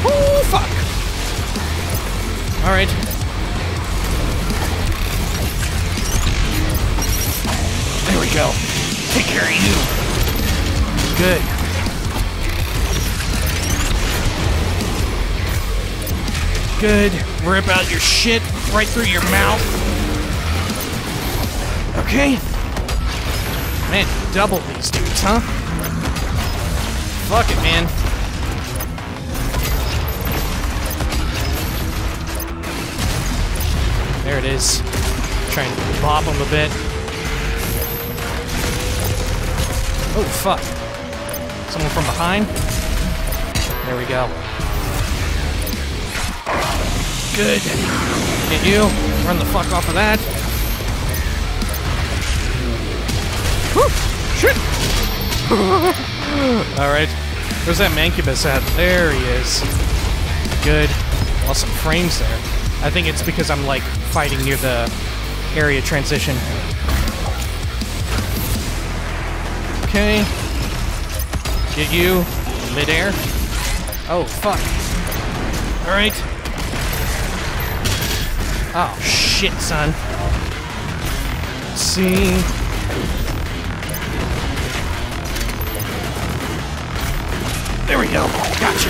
Oh, fuck! Alright. Go. Take care of you. Good. Good. Rip out your shit right through your mouth. Okay. Man, double these dudes, huh? Fuck it, man. There it is. Trying to bop them a bit. Oh, fuck. Someone from behind? There we go. Good. Get you. Run the fuck off of that. Woo! Shit! Alright. Where's that Mancubus at? There he is. Good. Lost some frames there. I think it's because I'm, like, fighting near the area transition. Okay. Get you. Midair. Oh, fuck. Alright. Oh, shit, son. Let's see. There we go. Gotcha.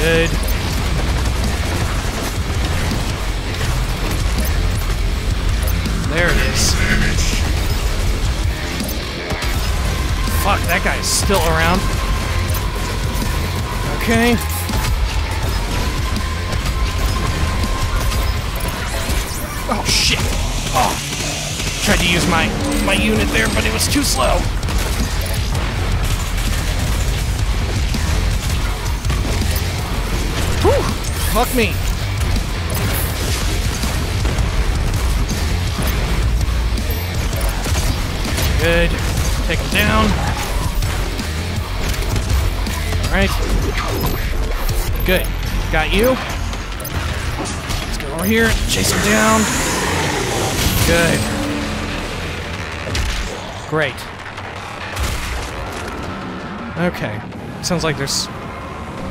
Good. There it is. Fuck, that guy's still around. Okay. Oh, shit. Oh. Tried to use my unit there, but it was too slow. Whew. Fuck me. Good. Take him down. Alright. Good. Got you. Let's go over here. Chase him down. Good. Great. Okay. Sounds like there's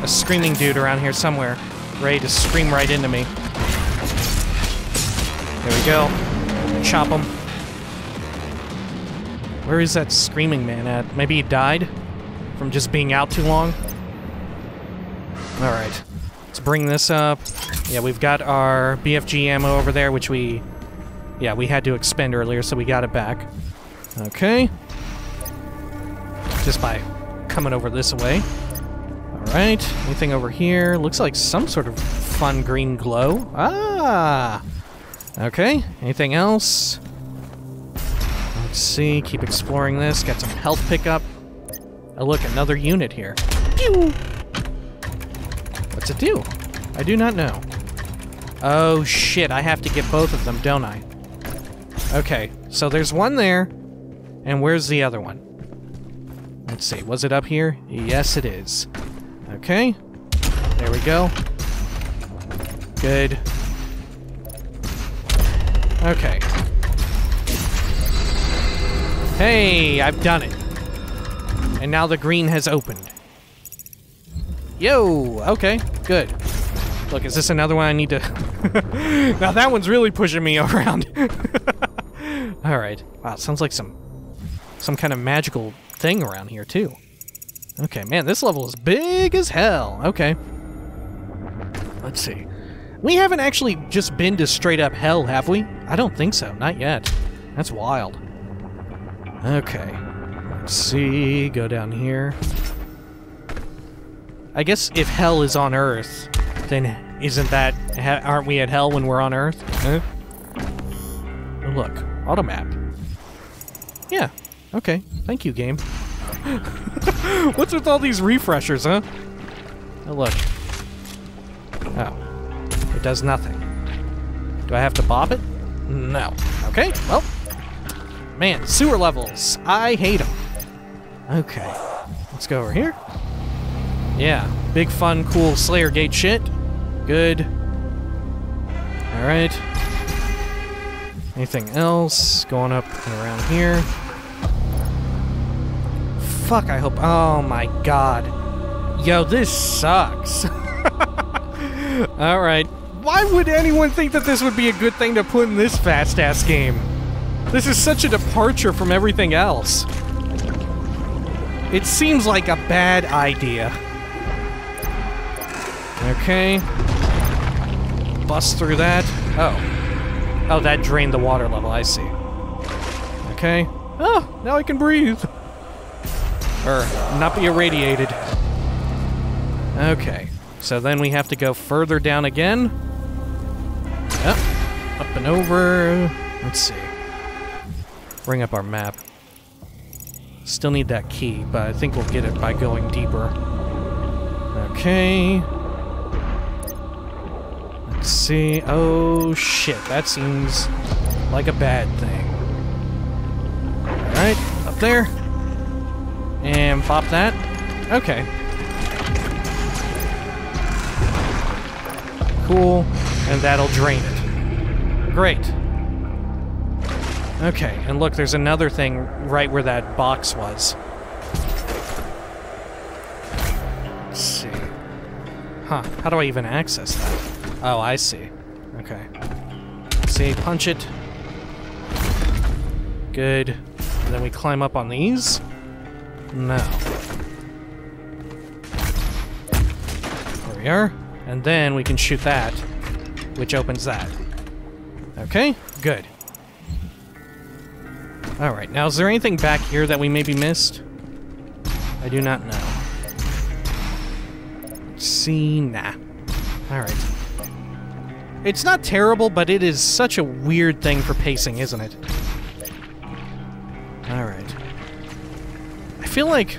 a screaming dude around here somewhere. Ready to scream right into me. There we go. Chop him. Where is that screaming man at? Maybe he died? From just being out too long? Alright. Let's bring this up. Yeah, we've got our BFG ammo over there, which we... yeah, we had to expend earlier, so we got it back. Okay. Just by coming over this way. Alright. Anything over here? Looks like some sort of fun green glow. Ah! Okay. Anything else? Let's see. Keep exploring this. Got some health pickup. Oh, look, another unit here. Pew! What's it do? I do not know. Oh, shit. I have to get both of them, don't I? Okay. So there's one there. And where's the other one? Let's see. Was it up here? Yes, it is. Okay. There we go. Good. Okay. Hey, I've done it. And now the green has opened. Yo! Okay, good. Look, is this another one I need to... now that one's really pushing me around. Alright. Wow, sounds like some kind of magical thing around here, too. Okay, man, this level is big as hell. Okay. Let's see. We haven't actually just been to straight-up hell, have we? I don't think so. Not yet. That's wild. Okay. Let's see. Go down here. I guess if hell is on Earth, then isn't that... aren't we at hell when we're on Earth? Huh? Oh, look. Automap. Yeah. Okay. Thank you, game. What's with all these refreshers, huh? Oh, look. Oh. It does nothing. Do I have to bob it? No. Okay, well. Man, sewer levels. I hate them. Okay. Let's go over here. Yeah. Big, fun, cool Slayer Gate shit. Good. Alright. Anything else? Going up and around here. Fuck, I hope... oh my god. Yo, this sucks. Alright. Why would anyone think that this would be a good thing to put in this fast-ass game? This is such a departure from everything else. It seems like a bad idea. Okay. Bust through that. Oh. Oh, that drained the water level, I see. Okay. Oh, now I can breathe. Or not be irradiated. Okay. So then we have to go further down again. Yep. Up and over. Let's see. Bring up our map. Still need that key, but I think we'll get it by going deeper. Okay. Let's see. Oh, shit. That seems like a bad thing. Alright. Up there. And pop that. Okay. Cool, and that'll drain it. Great. Okay, and look, there's another thing right where that box was. Let's see. Huh, how do I even access that? Oh, I see. Okay. Let's see, punch it. Good. And then we climb up on these? No. There we are. And then we can shoot that, which opens that. Okay, good. Alright, now is there anything back here that we maybe missed? I do not know. Let's see, nah. Alright. It's not terrible, but it is such a weird thing for pacing, isn't it? Alright. I feel like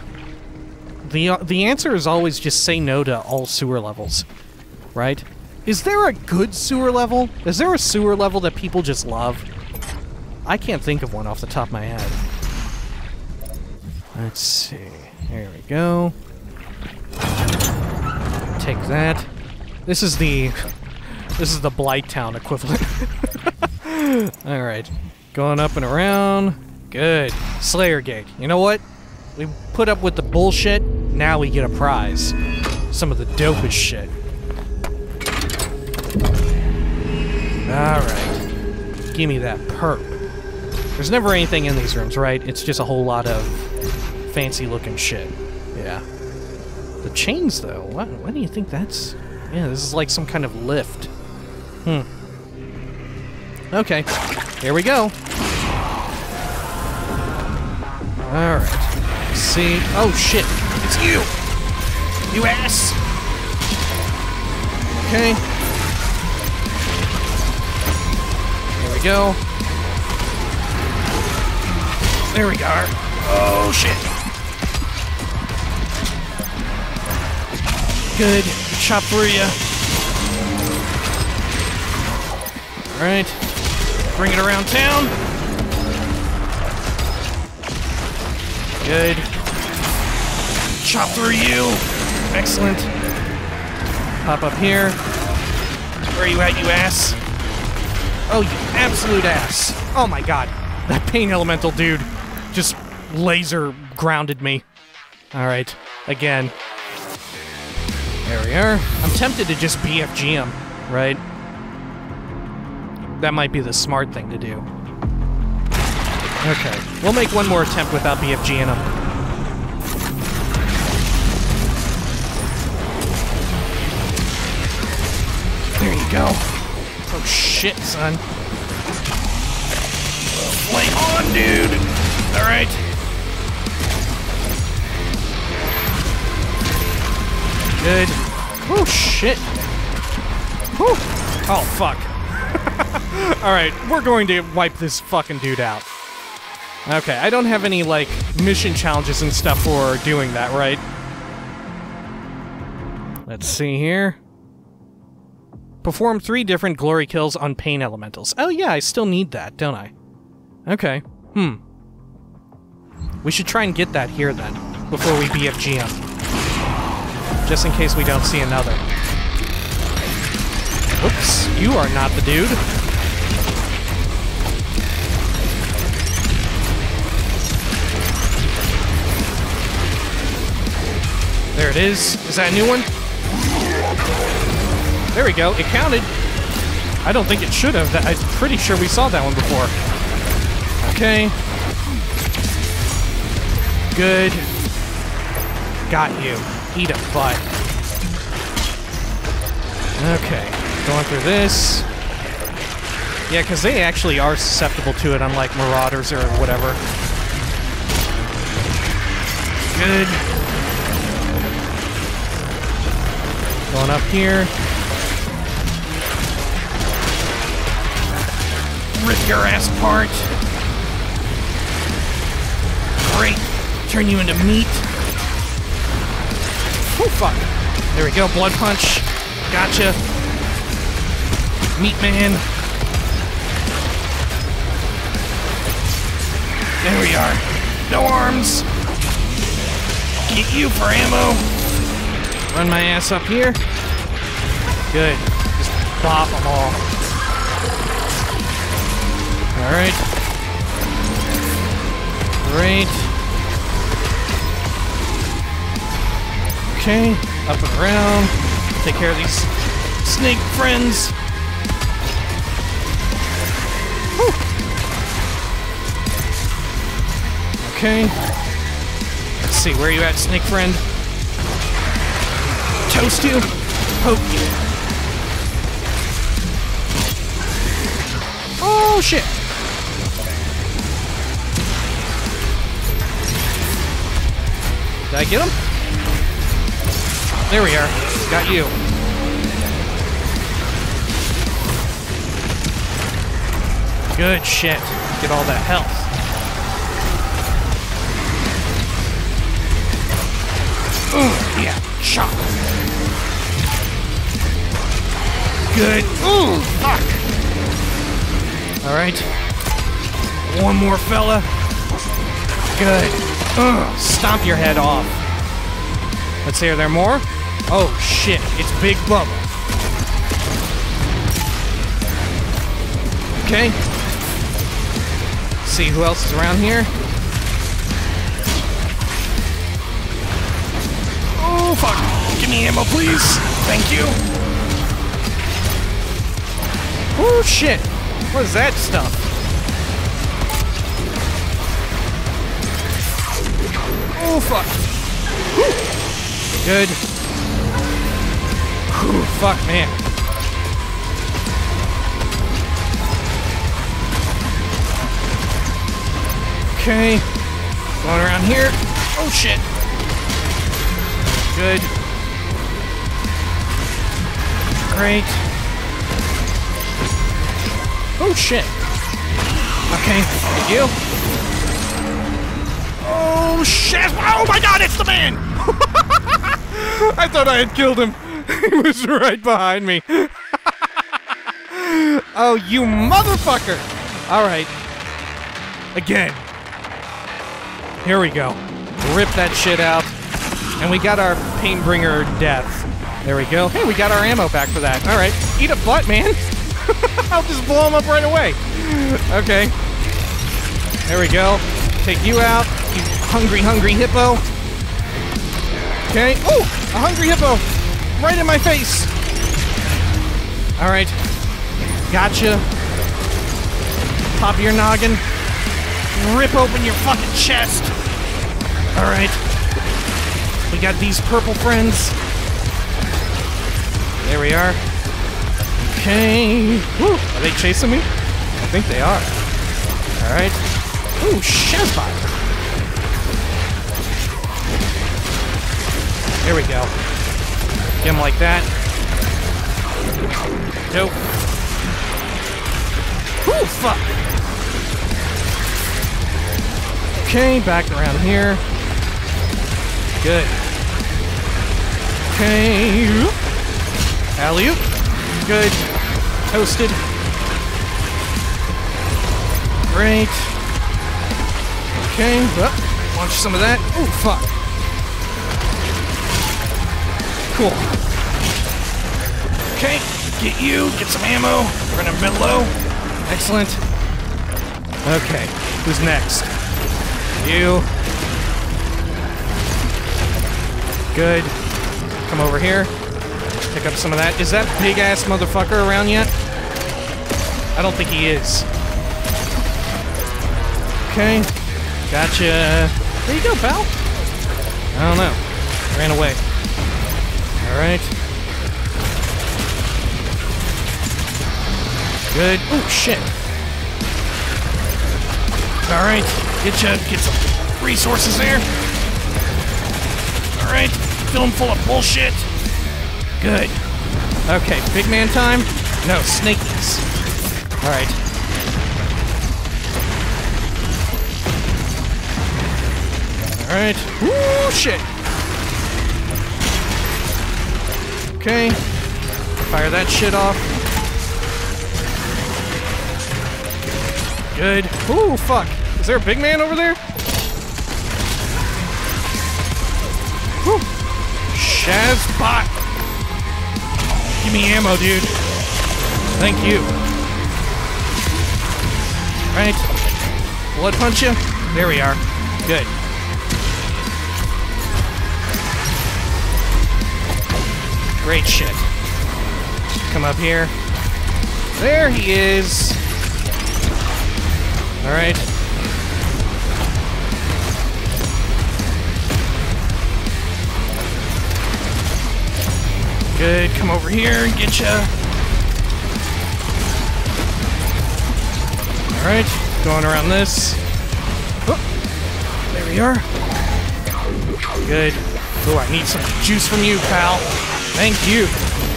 the answer is always just say no to all sewer levels. Right? Is there a good sewer level? Is there a sewer level that people just love? I can't think of one off the top of my head. Let's see. Here we go. take that. This is the Blighttown equivalent. Alright. Going up and around. Good. Slayer Gate. You know what? We put up with the bullshit, now we get a prize. Some of the dopest shit. Alright. Give me that perp. There's never anything in these rooms, right? It's just a whole lot of fancy looking shit. Yeah. The chains, though. Why do you think that's... Yeah, this is like some kind of lift. Hmm. Okay. Here we go. Alright. See? Oh, shit. It's you! You ass! Okay. Here we go. There we are. Oh, shit. Good. Chop through ya. Alright. Bring it around town. Good. Chop through you. Excellent. Pop up here. Where are you at, you ass? Oh, you absolute ass. Oh my god. That pain elemental dude just laser grounded me. Alright. Again. There we are. I'm tempted to just BFG him, right? That might be the smart thing to do. Okay. We'll make one more attempt without BFGing him. There you go. Oh shit, son. Play on, dude! Alright. Good. Oh shit. Whew. Oh fuck. Alright, we're going to wipe this fucking dude out. Okay, I don't have any, like, mission challenges and stuff for doing that, right? Let's see here. Perform 3 different glory kills on pain elementals. Oh yeah, I still need that, don't I? Okay. Hmm. We should try and get that here, then, before we BFG him. Just in case we don't see another. Oops, you are not the dude. There it is. Is that a new one? There we go. It counted. I don't think it should have. I'm pretty sure we saw that one before. Okay. Good. Got you. Eat a butt. Okay. Going through this. Yeah, because they actually are susceptible to it, unlike marauders or whatever. Good. Going up here. Rip your ass apart. Great. Turn you into meat. Oh, fuck. There we go. Blood punch. Gotcha. Meat man. There we are. No arms. Get you for ammo. Run my ass up here. Good. Just bop them all. Alright. Great. Okay. Up and around. Take care of these snake friends. Whew. Okay. Let's see, where are you at, snake friend? Toast you? Poke you. Oh, shit! Did I get him? There we are. Got you. Good shit. Get all that health. Ooh, yeah. Chop. Good. Ooh, fuck. Alright. One more fella. Good. Stomp your head off. Let's see, are there more? Oh shit, it's Big Bubba. Okay. See who else is around here. Oh fuck! Give me ammo, please! Thank you! Oh shit! What is that stuff? Oh fuck! Woo. Good. Ooh, fuck, man. Okay. Going around here. Oh shit. Good. Great. Oh shit. Okay, thank you. Oh shit! Oh my god, it's the man! I thought I had killed him. He was right behind me. Oh, you motherfucker! Alright. Again. Here we go. Rip that shit out. And we got our Painbringer death. There we go. Hey, we got our ammo back for that. Alright. Eat a butt, man. I'll just blow him up right away. Okay. There we go. Take you out. You hungry, hungry hippo. Okay. Oh! A hungry hippo! Right in my face! Alright. Gotcha. Pop your noggin. Rip open your fucking chest! Alright. We got these purple friends. There we are. Okay. Woo. Are they chasing me? I think they are. Alright. Ooh, shazbot! There we go. Get him like that. Nope. Ooh, fuck! Okay, back around here. Good. Okay. Alley-oop. Good. Toasted. Great. Okay. Oh, launch some of that. Oh, fuck. Cool. Okay. Get you. Get some ammo. We're gonna mid low. Excellent. Okay. Who's next? You. Good. Come over here. Pick up some of that. Is that big-ass motherfucker around yet? I don't think he is. Okay. Gotcha. There you go, pal. I don't know. Ran away. Alright. Good. Oh, shit. Alright. Getcha. Get some resources there. Alright, fill him full of bullshit. Good. Okay, big man time. No, snakies. Alright. Alright. Woo, shit. Okay. Fire that shit off. Good. Ooh, fuck. Is there a big man over there? Whew. Shazbot! Give me ammo, dude. Thank you. Right. Blood punch you. There we are. Good. Great shit. Come up here. There he is. Alright. Good, come over here and get ya. Alright, going around this. Oh, there we are. Good. Oh, I need some juice from you, pal. Thank you.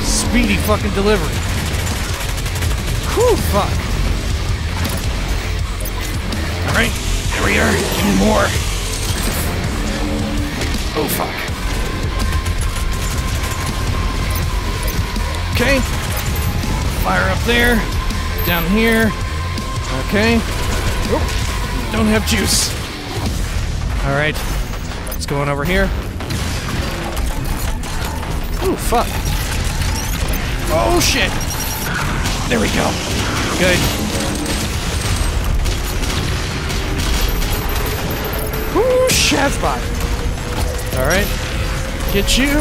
Speedy fucking delivery. Whew, fuck. Alright, there we are. Give me more. Oh, fuck. Okay. Fire up there. Down here. Okay. Oh, don't have juice. Alright. Let's go on over here. Ooh, fuck. Oh, shit. There we go. Good. Ooh, Shazbot. Alright. Get you.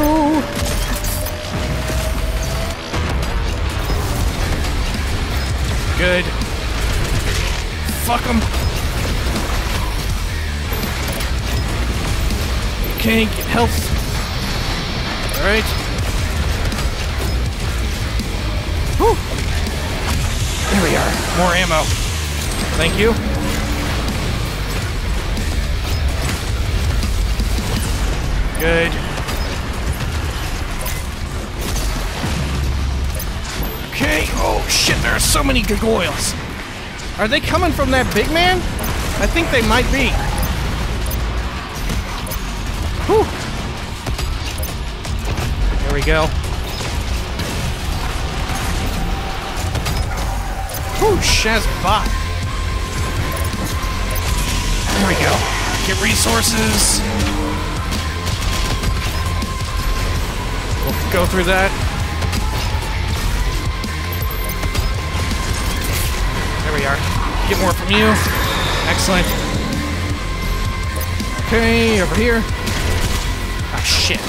Good. Fuck him. Okay, get health. Alright. Whew. There we are. More ammo. Thank you. Good. Okay. Oh, shit. There are so many gargoyles. Are they coming from that big man? I think they might be. Whew. There we go. Ooh, Shazbot. There we go. Get resources. We'll go through that. There we are. Get more from you. Excellent. Okay, over here. Ah, shit.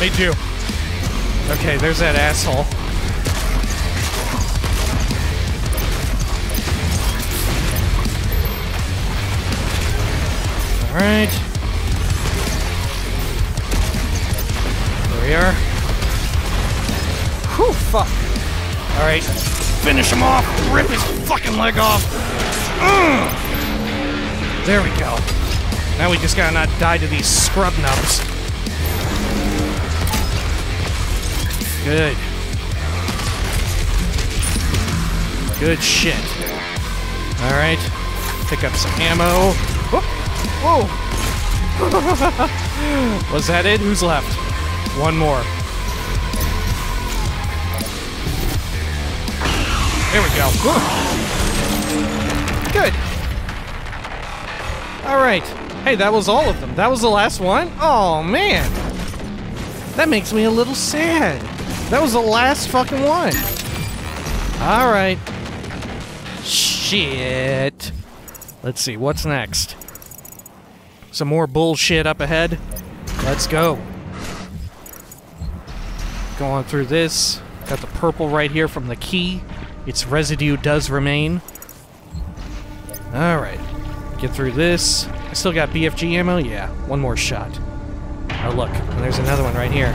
Made you. Okay, there's that asshole. Alright. There we are. Whew, fuck. Alright. Finish him off. Rip his fucking leg off. Ugh. There we go. Now we just gotta not die to these scrub nubs. Good. Good shit. Alright. Pick up some ammo. Whoop. Whoa! Was that it? Who's left? One more. There we go. Good. Alright. Hey, that was all of them. That was the last one? Oh, man. That makes me a little sad. That was the last fucking one. Alright. Shit. Let's see. What's next? Some more bullshit up ahead. Let's go. Going through this. Got the purple right here from the key. Its residue does remain. Alright. Get through this. I still got BFG ammo? Yeah. One more shot. Oh, look. And there's another one right here.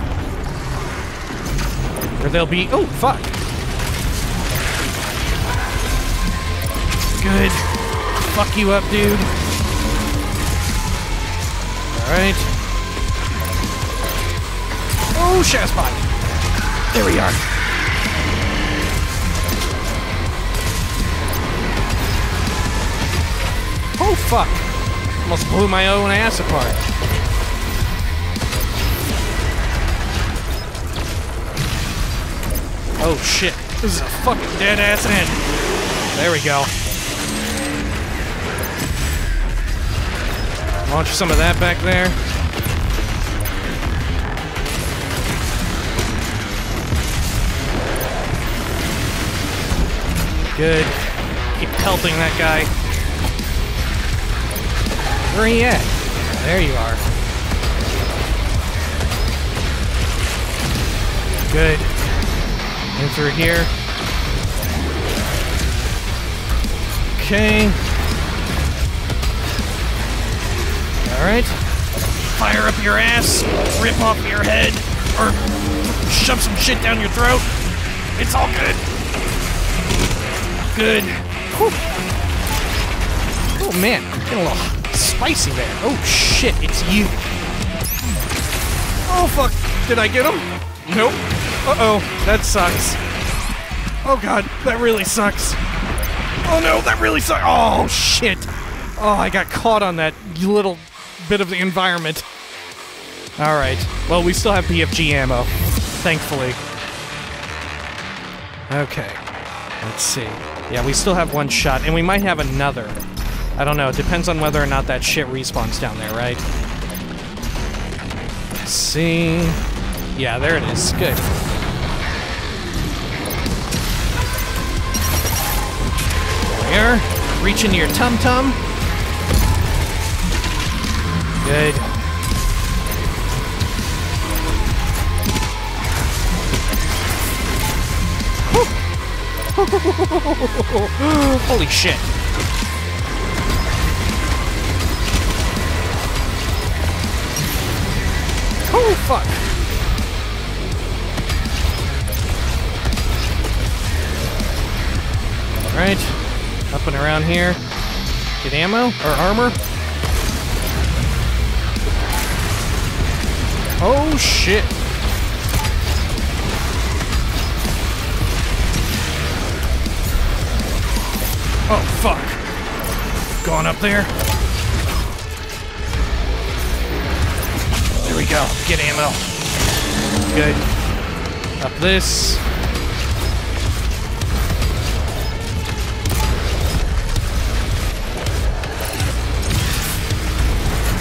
Or they'll be... Oh, fuck! Good. Fuck you up, dude. Alright. Oh, Shazbot! There we are. Oh, fuck. Almost blew my own ass apart. Oh, shit. This is a fucking dead-ass end. There we go. Launch some of that back there. Good. Keep pelting that guy. Where are you at? There you are. Good. And through here. Okay. Alright. Fire up your ass, rip off your head, or shove some shit down your throat. It's all good. Good. Whew. Oh man, getting a little spicy there. Oh shit, it's you. Oh fuck, did I get him? Nope. Uh-oh, that sucks. Oh god, that really sucks. Oh no, that really sucks. Oh shit. Oh, I got caught on that little... bit of the environment. Alright. Well, we still have BFG ammo. Thankfully. Okay. Let's see. Yeah, we still have one shot, and we might have another. I don't know. It depends on whether or not that shit respawns down there, right? Let's see. Yeah, there it is. Good. There. Reach into your tum-tum. Good. Holy shit. Holy fuck. Alright. Up and around here. Get ammo or armor. Oh shit. Oh fuck. Going up there. There we go. Get ammo. Good. Up this.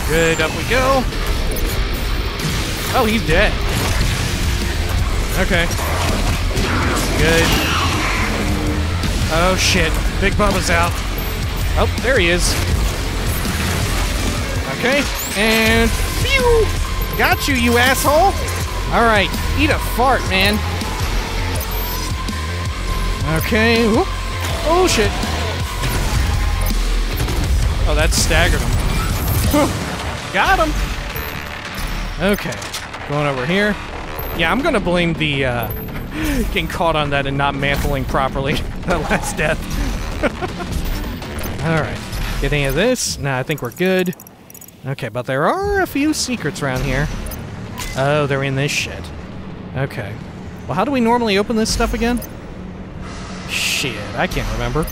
Good, up we go. Oh, he's dead. Okay. Good. Oh, shit. Big Bubba's out. Oh, there he is. Okay. And... Phew! Got you, you asshole! Alright. Eat a fart, man. Okay. Whoop. Oh, shit. Oh, that staggered him. Whew. Got him! Okay. Going over here. Yeah, I'm gonna blame the, getting caught on that and not mantling properly. That last death. Alright. Get any of this? Nah, I think we're good. Okay, but there are a few secrets around here. Oh, they're in this shit. Okay. Well, how do we normally open this stuff again? Shit, I can't remember.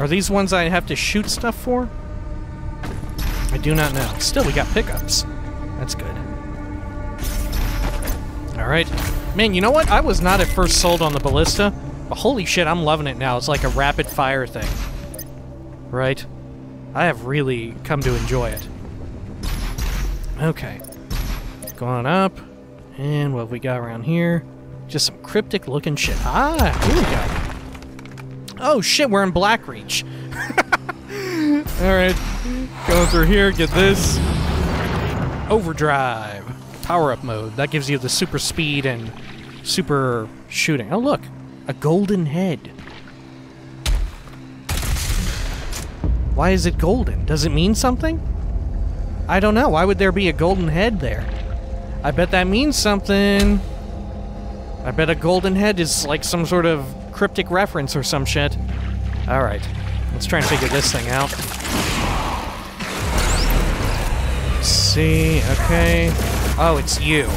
Are these ones I have to shoot stuff for? I do not know. Still, we got pickups. That's good. Alright. Man, you know what? I was not at first sold on the ballista, but holy shit, I'm loving it now. It's like a rapid-fire thing. Right? I have really come to enjoy it. Okay. Going up. And what have we got around here? Just some cryptic-looking shit. Ah! Here we go. Oh shit, we're in Blackreach. Alright. Going through here, get this. Overdrive. Power-up mode. That gives you the super speed and super shooting. Oh, look. A golden head. Why is it golden? Does it mean something? I don't know. Why would there be a golden head there? I bet that means something. I bet a golden head is like some sort of cryptic reference or some shit. Alright. Let's try and figure this thing out. See, okay. Oh, it's you.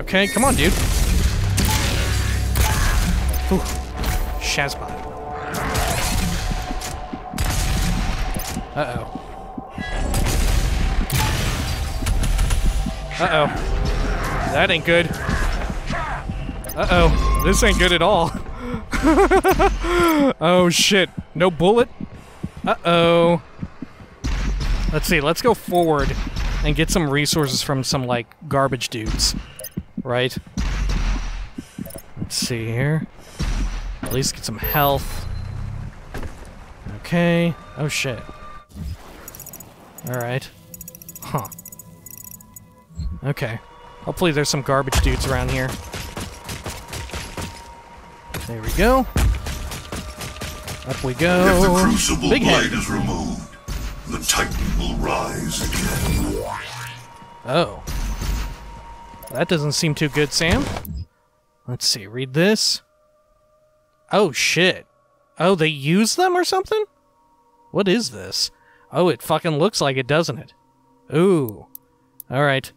Okay, come on, dude. Ooh, Shazbot. Uh-oh. Uh-oh. That ain't good. Uh-oh. This ain't good at all. Oh, shit. No bullet? Uh-oh. Let's see. Let's go forward and get some resources from some, like, garbage dudes. Right? Let's see here. At least get some health. Okay. Oh, shit. Alright. Huh. Okay. Hopefully there's some garbage dudes around here. There we go. Up we go. If the crucible blade is removed, the Titan will rise again. Oh. That doesn't seem too good, Sam. Let's see. Read this. Oh, shit. Oh, they use them or something? What is this? Oh, it fucking looks like it, doesn't it? Ooh. Alright.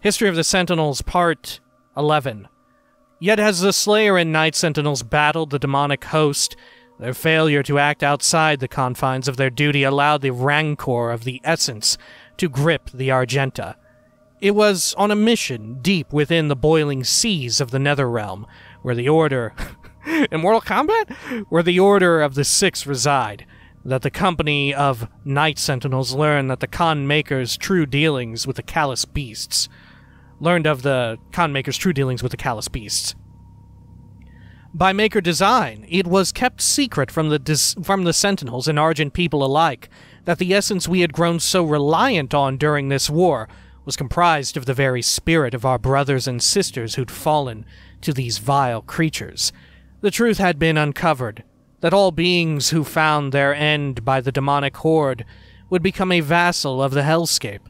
History of the Sentinels, Part 11. Yet has the Slayer and Night Sentinels battled the demonic host, their failure to act outside the confines of their duty allowed the rancor of the essence to grip the Argenta. It was on a mission deep within the boiling seas of the Netherrealm, where the Order... in Mortal Kombat? Where the Order of the Six reside, that the company of Night Sentinels learned that the Khan Maker's true dealings with the Callous Beasts. By Maker design, it was kept secret from the Sentinels and Argent people alike that the essence we had grown so reliant on during this war was comprised of the very spirit of our brothers and sisters who'd fallen to these vile creatures. The truth had been uncovered, that all beings who found their end by the demonic horde would become a vassal of the hellscape,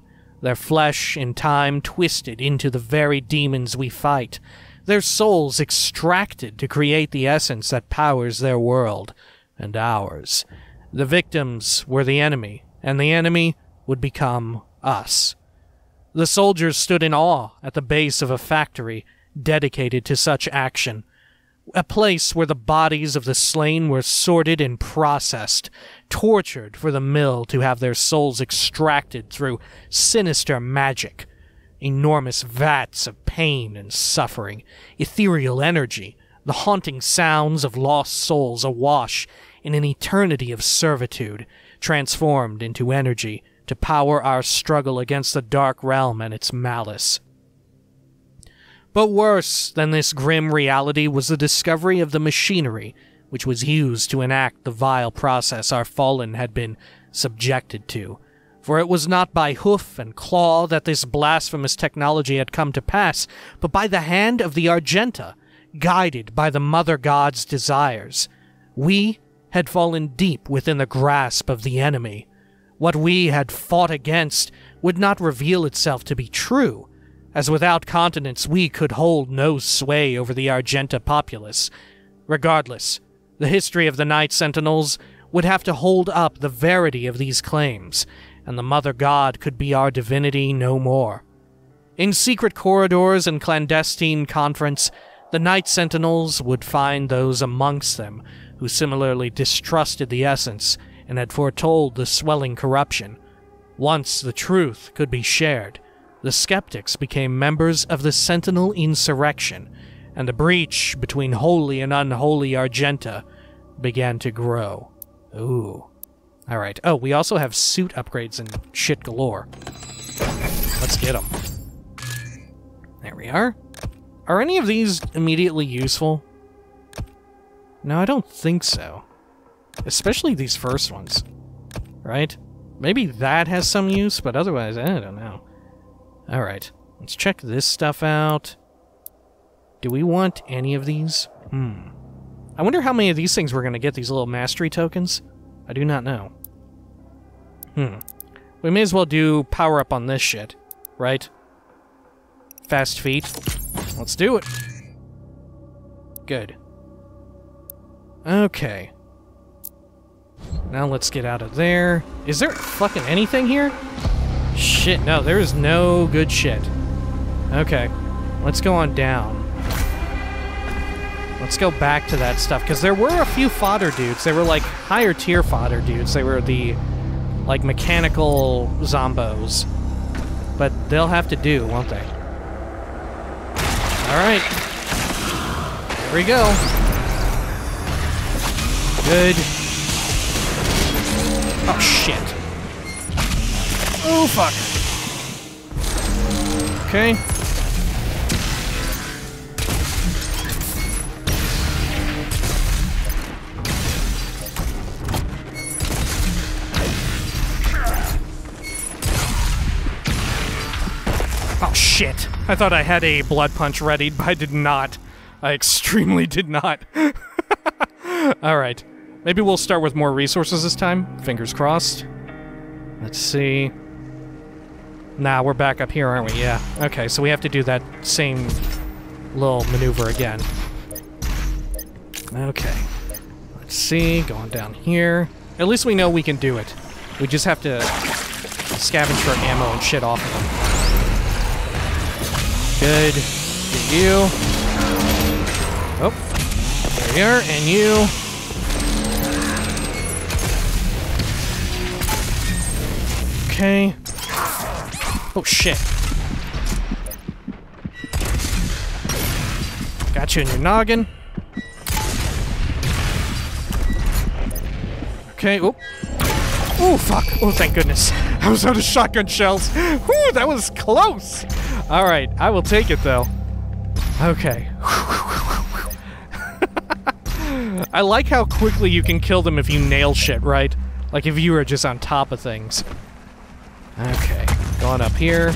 their flesh in time twisted into the very demons we fight, their souls extracted to create the essence that powers their world and ours. The victims were the enemy, and the enemy would become us. The soldiers stood in awe at the base of a factory dedicated to such action, a place where the bodies of the slain were sorted and processed, tortured for the mill to have their souls extracted through sinister magic. Enormous vats of pain and suffering, ethereal energy, the haunting sounds of lost souls awash in an eternity of servitude, transformed into energy to power our struggle against the Dark Realm and its malice. But worse than this grim reality was the discovery of the machinery which was used to enact the vile process our fallen had been subjected to. For it was not by hoof and claw that this blasphemous technology had come to pass, but by the hand of the Argenta, guided by the Mother God's desires. We had fallen deep within the grasp of the enemy. What we had fought against would not reveal itself to be true, as without continence we could hold no sway over the Argenta populace. Regardless, the history of the Night Sentinels would have to hold up the verity of these claims, and the Mother God could be our divinity no more. In secret corridors and clandestine conference, the Night Sentinels would find those amongst them who similarly distrusted the essence and had foretold the swelling corruption. Once the truth could be shared, the skeptics became members of the Sentinel Insurrection, and the breach between holy and unholy Argenta began to grow. Ooh. Alright. Oh, we also have suit upgrades and shit galore. Let's get them. There we are. Are any of these immediately useful? No, I don't think so. Especially these first ones. Right? Maybe that has some use, but otherwise, I don't know. Alright, let's check this stuff out. Do we want any of these? I wonder how many of these things we're going to get, these little mastery tokens. I do not know. We may as well do power up on this shit, right? Fast feet. Let's do it. Good. Okay. Now let's get out of there. Is there fucking anything here? Shit, no, there is no good shit. Okay, let's go on down. Let's go back to that stuff, because there were a few fodder dudes. They were, like, higher-tier fodder dudes. They were the, like, mechanical zombos. But they'll have to do, won't they? Alright. Here we go. Good. Oh, shit. Oh, fuck. Okay. Oh, shit. I thought I had a blood punch readied, but I did not. I extremely did not. Alright. Maybe we'll start with more resources this time. Fingers crossed. Let's see... Nah, we're back up here, aren't we? Yeah. Okay, so we have to do that same little maneuver again. Okay. Let's see, going down here. At least we know we can do it. We just have to scavenge for ammo and shit off of them. Good. Get you. Oh. There we are, and you. Okay. Oh, shit. Got you in your noggin. Okay, oop. Oh, fuck. Oh, thank goodness. I was out of shotgun shells. Whew, that was close. All right, I will take it, though. Okay. I like how quickly you can kill them if you nail shit, right? Like if you were just on top of things. Okay, going up here.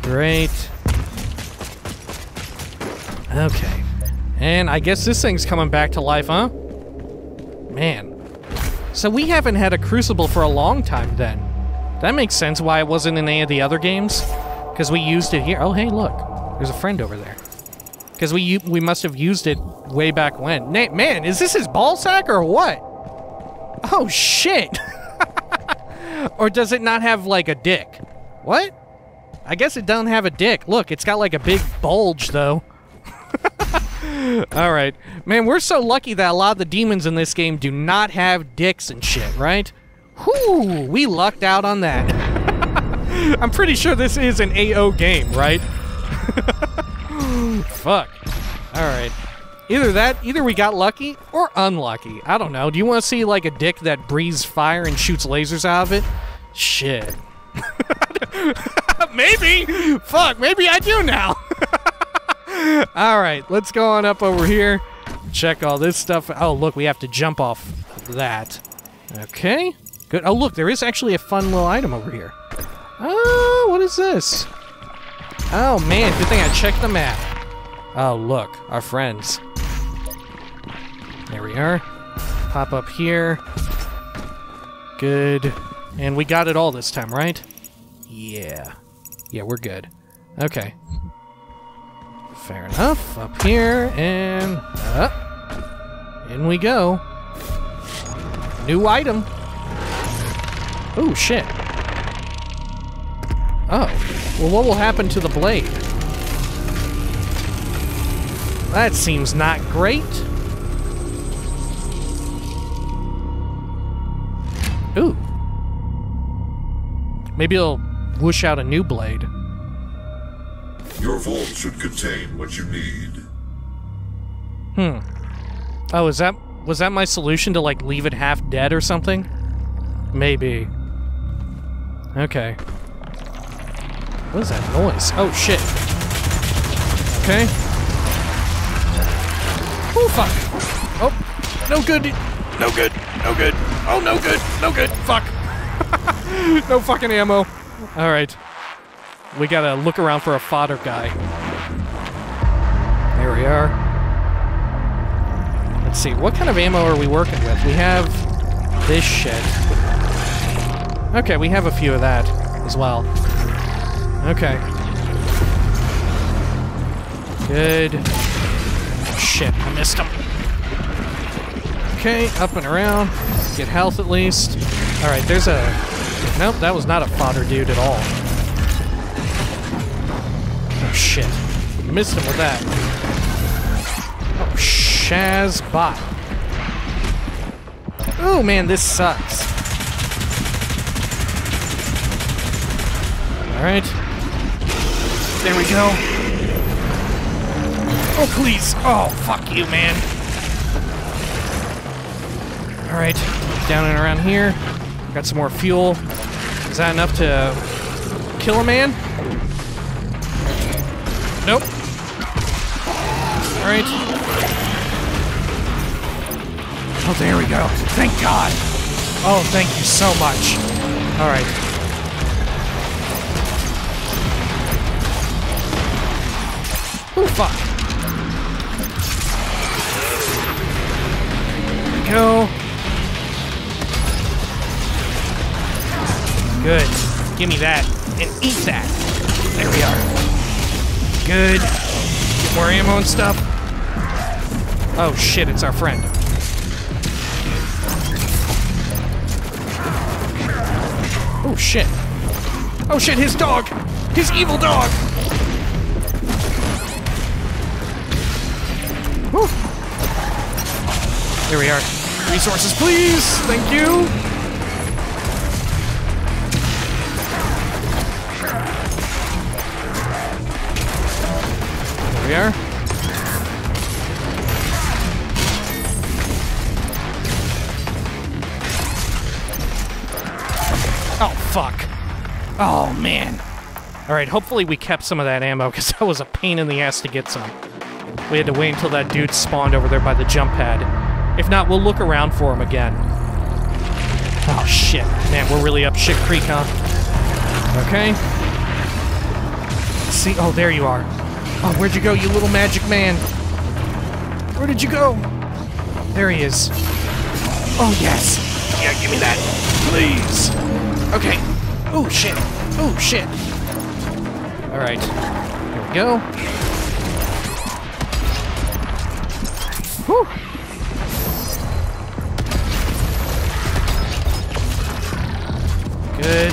Great. Okay. And I guess this thing's coming back to life, huh? Man. So we haven't had a Crucible for a long time, then. That makes sense why it wasn't in any of the other games. Because we used it here. Oh, hey, look. There's a friend over there. Because we must have used it way back when. Man, is this his ballsack or what? Oh, shit. Or does it not have, like, a dick? What? I guess it doesn't have a dick. Look, it's got, like, a big bulge, though. All right. Man, we're so lucky that a lot of the demons in this game do not have dicks and shit, right? Whew, we lucked out on that. I'm pretty sure this is an AO game, right? Fuck. All right. Either we got lucky or unlucky. I don't know. Do you want to see, like, a dick that breathes fire and shoots lasers out of it? Shit. Maybe. Fuck, maybe I do now. All right, let's go on up over here. Check all this stuff. Oh, look, we have to jump off that. Okay. Good. Oh, look, there is actually a fun little item over here. Oh, what is this? Oh, man, good thing I checked the map. Oh, look, our friends. There we are. Pop up here. Good. And we got it all this time, right? Yeah. Yeah, we're good. Okay. Fair enough. Up here, and up. In we go. New item. Oh, shit. Oh. Well, what will happen to the blade? That seems not great. Ooh. Maybe it'll whoosh out a new blade. Your vault should contain what you need. Hmm. Oh, was that my solution to, like, leave it half dead or something? Maybe. Okay. What is that noise? Oh, shit. Okay. Oh, fuck. Oh, no good. No good. No good. Oh, no good. No good. Fuck. No fucking ammo. All right. We gotta look around for a fodder guy. There we are. Let's see, what kind of ammo are we working with? We have this shit. Okay, we have a few of that as well. Okay. Good. Shit, I missed him. Okay, up and around. Get health at least. Alright, there's a... Nope, that was not a fodder dude at all. Oh, shit. Missed him with that. Oh, Shazbot. Oh, man, this sucks. Alright. There we go. Oh, please. Oh, fuck you, man. Alright. Down and around here. Got some more fuel. Is that enough to kill a man? Nope. Alright. Oh, there we go. Thank God. Oh, thank you so much. Alright. Oh, fuck. There we go. Good. Give me that. And eat that. There we are. Good. Get more ammo and stuff. Oh shit, it's our friend. Oh shit. Oh shit, his dog! His evil dog! Woo! Here we are. Resources, please! Thank you! We are. Oh, fuck. Oh, man. All right, hopefully we kept some of that ammo, because that was a pain in the ass to get some. We had to wait until that dude spawned over there by the jump pad. If not, we'll look around for him again. Oh, shit. Man, we're really up shit creek, huh? Okay. See? Oh, there you are. Oh, where'd you go, you little magic man? Where did you go? There he is. Oh, yes. Yeah, give me that. Please. Okay. Oh, shit. Oh, shit. All right. Here we go. Whew. Good.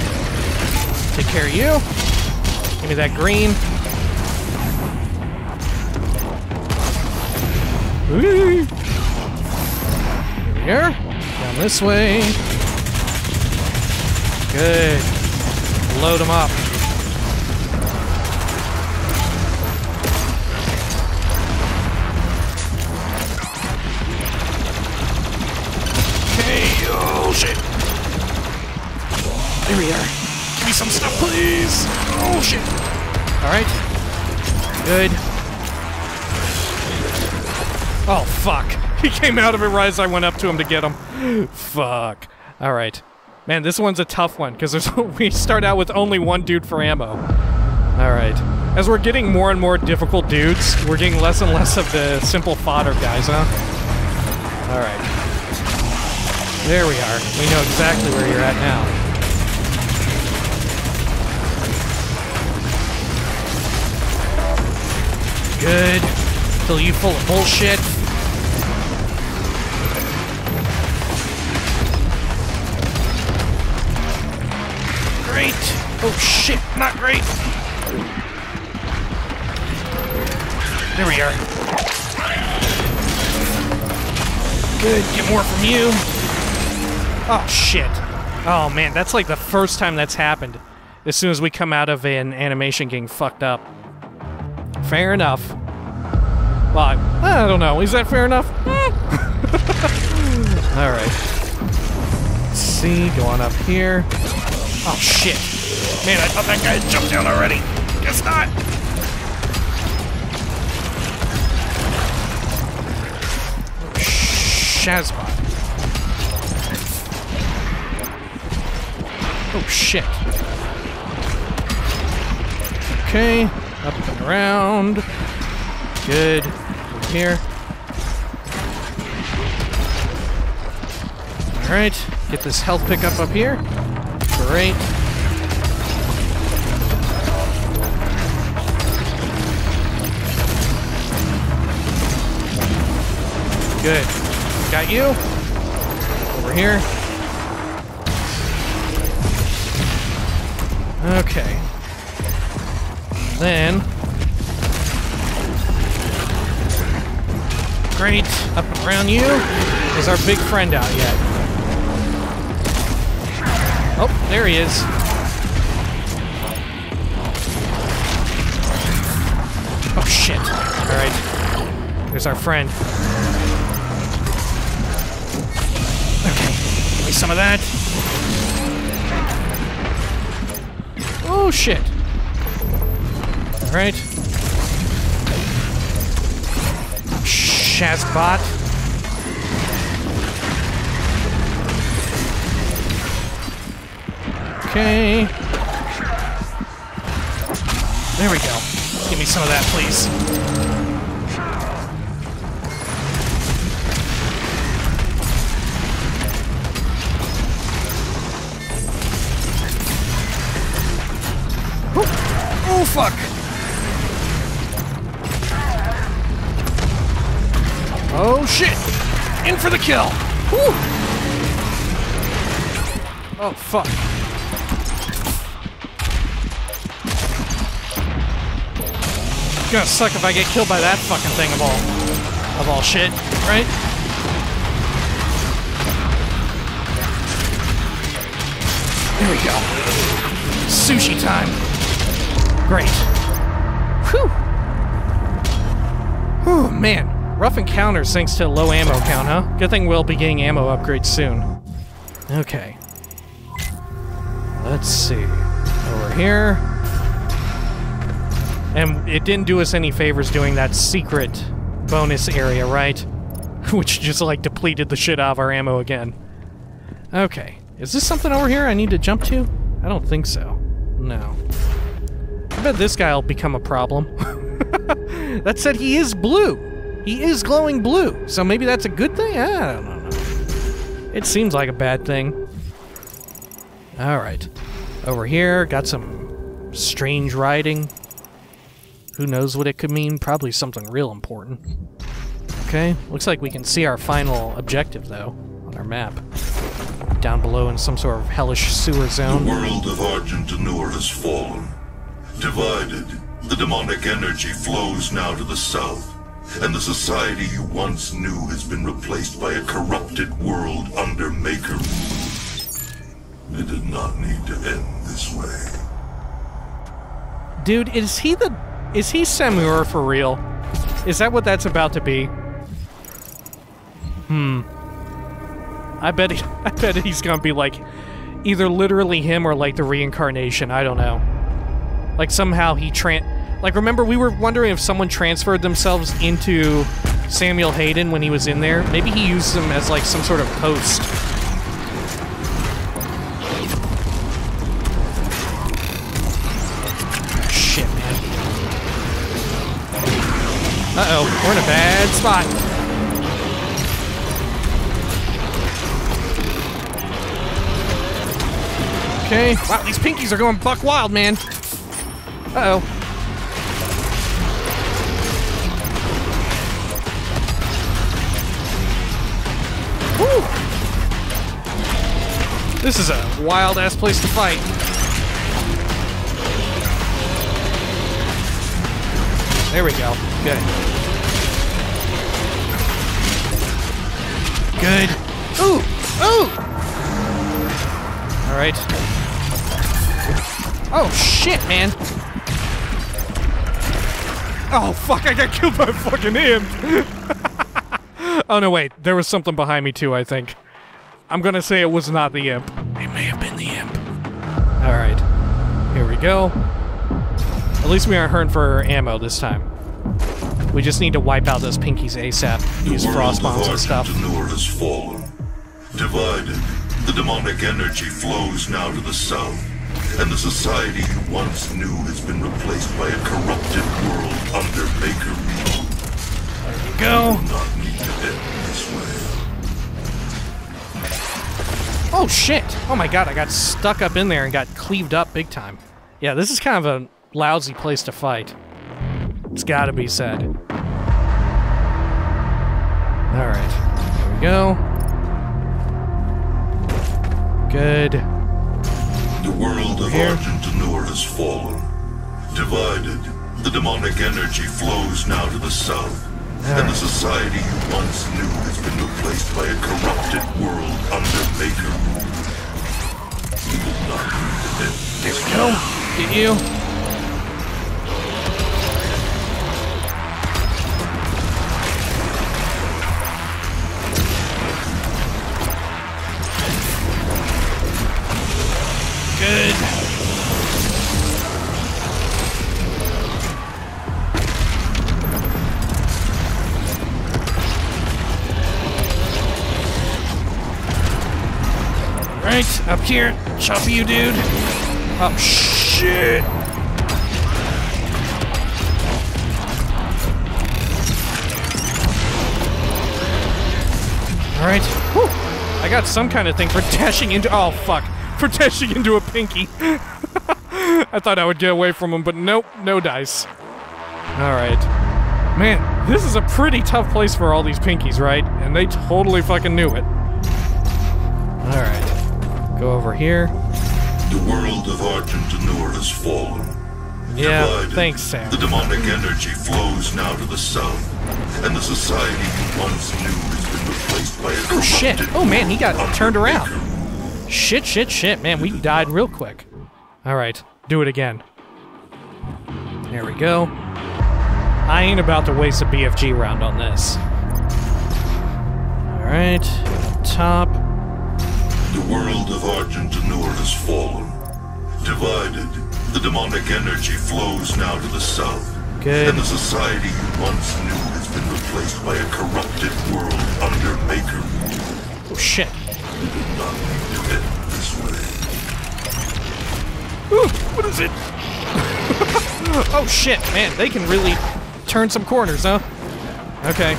Take care of you. Give me that green. Ooh. Here we are. Down this way. Good. Load them up. Okay. Oh, shit. There we are. Give me some stuff, please. Oh, shit. All right. Good. Oh, fuck. He came out of it right as I went up to him to get him. Fuck. All right. Man, this one's a tough one, because we start out with only one dude for ammo. All right. As we're getting more and more difficult dudes, we're getting less and less of the simple fodder guys, huh? All right. There we are. We know exactly where you're at now. Good. Till you full of bullshit. Great. Oh shit, not great. There we are. Good, get more from you. Oh shit. Oh man, that's like the first time that's happened. As soon as we come out of an animation getting fucked up. Fair enough. Well, I don't know. Is that fair enough? Alright. Let's see, go on up here. Oh shit. Man, I thought that guy had jumped down already. Guess not. Shazbot. Oh shit. Okay. Up and around. Good. Over here. Alright. Get this health pickup up here. Great. Good. Got you. Over here. Okay. Then. Great. Up and around you. Is our big friend out yet? Oh, there he is. Oh, shit. Alright. There's our friend. Okay. Give me some of that. Oh, shit. Alright. Shazbot. Okay. There we go. Give me some of that, please. Woo. Oh, fuck. Oh, shit. In for the kill. Woo. Oh, fuck. It's gonna suck if I get killed by that fucking thing of all shit, right? There we go. Sushi time. Great. Whew. Whew, man. Rough encounters thanks to low ammo count, huh? Good thing we'll be getting ammo upgrades soon. Okay. Let's see. Over here. And it didn't do us any favors doing that secret bonus area, right? Which just, like, depleted the shit out of our ammo again. Okay. Is this something over here I need to jump to? I don't think so. No. I bet this guy will become a problem. That said, he is blue. He is glowing blue. So maybe that's a good thing? I don't know. It seems like a bad thing. Alright. Over here, got some strange writing. Who knows what it could mean? Probably something real important. Okay, looks like we can see our final objective, though, on our map. Down below in some sort of hellish sewer zone. The world of Argent D'Nur has fallen. Divided, the demonic energy flows now to the south, and the society you once knew has been replaced by a corrupted world under Maker rule. It did not need to end this way. Dude, is he Samur for real? Is that what that's about to be? Hmm. I bet he's gonna be like either literally him or like the reincarnation. I don't know. Like somehow he remember we were wondering if someone transferred themselves into Samuel Hayden when he was in there. Maybe he used him as like some sort of host. Shit, man. Uh-oh, we're in a bad spot. Okay. Wow, these pinkies are going buck wild, man. Uh-oh. Woo! This is a wild-ass place to fight. There we go. Good. Good. Ooh! Ooh! Alright. Oh, shit, man. Oh, fuck, I got killed by fucking him. Oh, no, wait. There was something behind me, too, I think. I'm gonna say it was not the imp. It may have been the imp. Alright. Here we go. At least we aren't hurting for ammo this time. We just need to wipe out those pinkies ASAP. Use frost bombs and stuff. The world of Argent D'Nur has fallen. Divided, the demonic energy flows now to the south. And the society you once knew has been replaced by a corrupted world under Maker rule. There we go. Do not need to end this way. Oh shit! Oh my god, I got stuck up in there and got cleaved up big time. Yeah, this is kind of a lousy place to fight. It's gotta be said. Alright, there we go. Good. The world of Argent D'Nur has fallen. Divided, the demonic energy flows now to the south, and the society you once knew has been replaced by a corrupted world under Maker rule. You will not need to end. There we go. Get you. Good. Right, up here. Chop you, dude. Oh, shit. Alright. Whew. I got some kind of thing for dashing into— oh, fuck. For dashing into a pinky. I thought I would get away from him, but nope, no dice. Alright. Man, this is a pretty tough place for all these pinkies, right? And they totally fucking knew it. Alright. Go over here. The world of Argent D'Nur has fallen. Yeah, divided, thanks, Sam. The demonic energy flows now to the south, and the society you once knew has been replaced by a corrupted— oh, shit. Oh, man, he got turned around. Shit, shit, shit. Man, we died real quick. Alright, do it again. There we go. I ain't about to waste a BFG round on this. Alright, top. The world of Argent D'Nur has fallen. divided. The demonic energy flows now to the south. Good. And the society you once knew has been replaced by a corrupted world under Maker rule. Oh shit. You did not need to end this way. Ooh, what is it? Oh shit, man, they can really turn some corners, huh? Okay.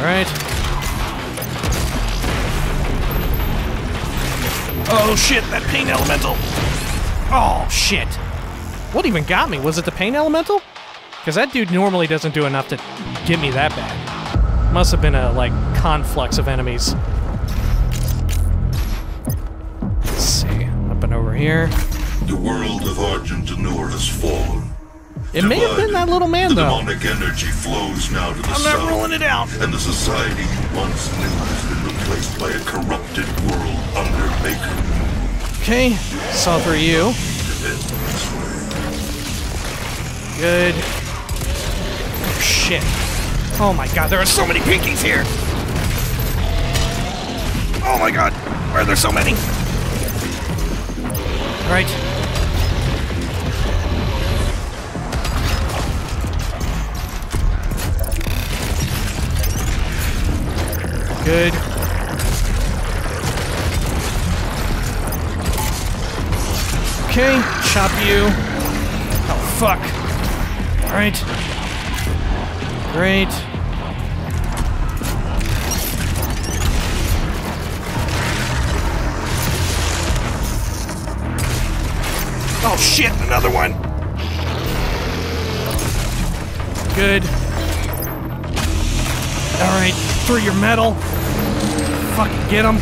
Alright. Oh shit, that pain elemental! Oh shit! What even got me? Was it the pain elemental? Because that dude normally doesn't do enough to get me that bad. Must have been a, like, conflux of enemies. Let's see, up and over here. The world of Argent D'Nur has fallen. It may have been that little man, though. The demonic energy flows now to the south. I'm not ruling it out. And the society you once knew has been replaced by a corrupted world under Maker. Okay, saw through you. Good. Oh, shit. Oh my god, there are so many pinkies here. Oh my god, why are there so many? All right. Good. Okay, chop you. Oh, fuck. Alright. Great. Oh, shit, another one. Good. Alright, through your metal. Fucking get him.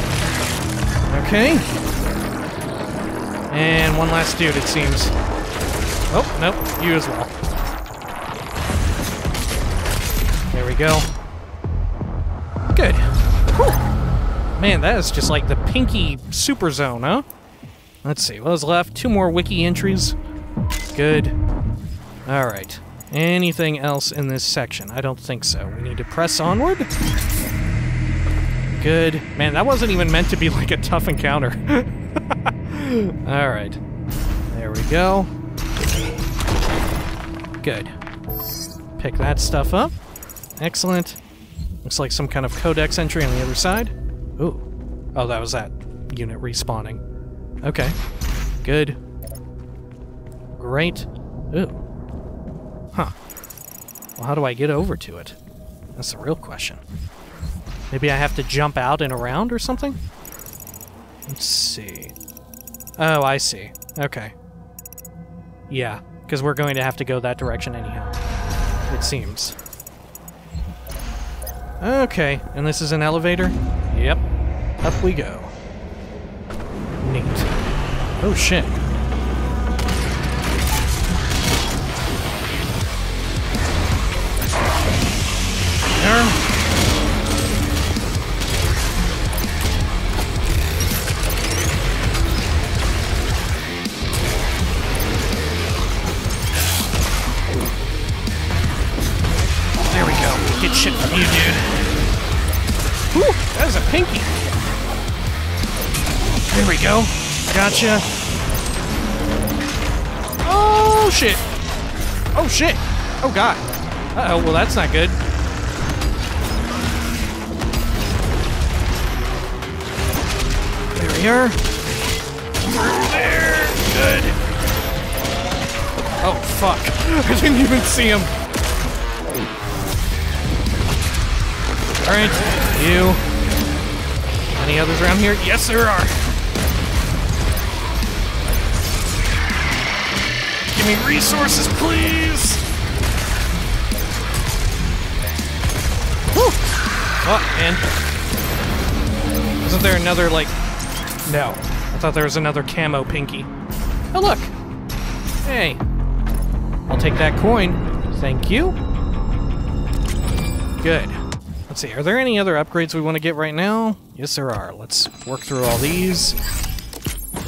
Okay. And one last dude, it seems. Oh, nope. You as well. There we go. Good. Whew. Man, that is just like the pinky super zone, huh? Let's see. What was left? Two more wiki entries. Good. Alright. Anything else in this section? I don't think so. We need to press onward. Good. Man, that wasn't even meant to be like a tough encounter. Alright. There we go. Good. Pick that stuff up. Excellent. Looks like some kind of codex entry on the other side. Ooh. Oh, that was that unit respawning. Okay. Good. Great. Ooh. Huh. Well, how do I get over to it? That's the real question. Maybe I have to jump out and around or something? Let's see. Oh, I see. Okay. Yeah, because we're going to have to go that direction anyhow. It seems. Okay, and this is an elevator? Yep. Up we go. Neat. Oh, shit. There. Get shit from you, dude. Whew, that was a pinky. There we go. Gotcha. Oh, shit. Oh, shit. Oh, God. Uh-oh, well, that's not good. There we are. There. Good. Oh, fuck. I didn't even see him. Alright, you. Any others around here? Yes, there are! Give me resources, please! Woo! Oh, man. Wasn't there another, like... No. I thought there was another camo pinky. Oh, look! Hey. I'll take that coin. Thank you. Good. Let's see, are there any other upgrades we want to get right now? Yes, there are. Let's work through all these.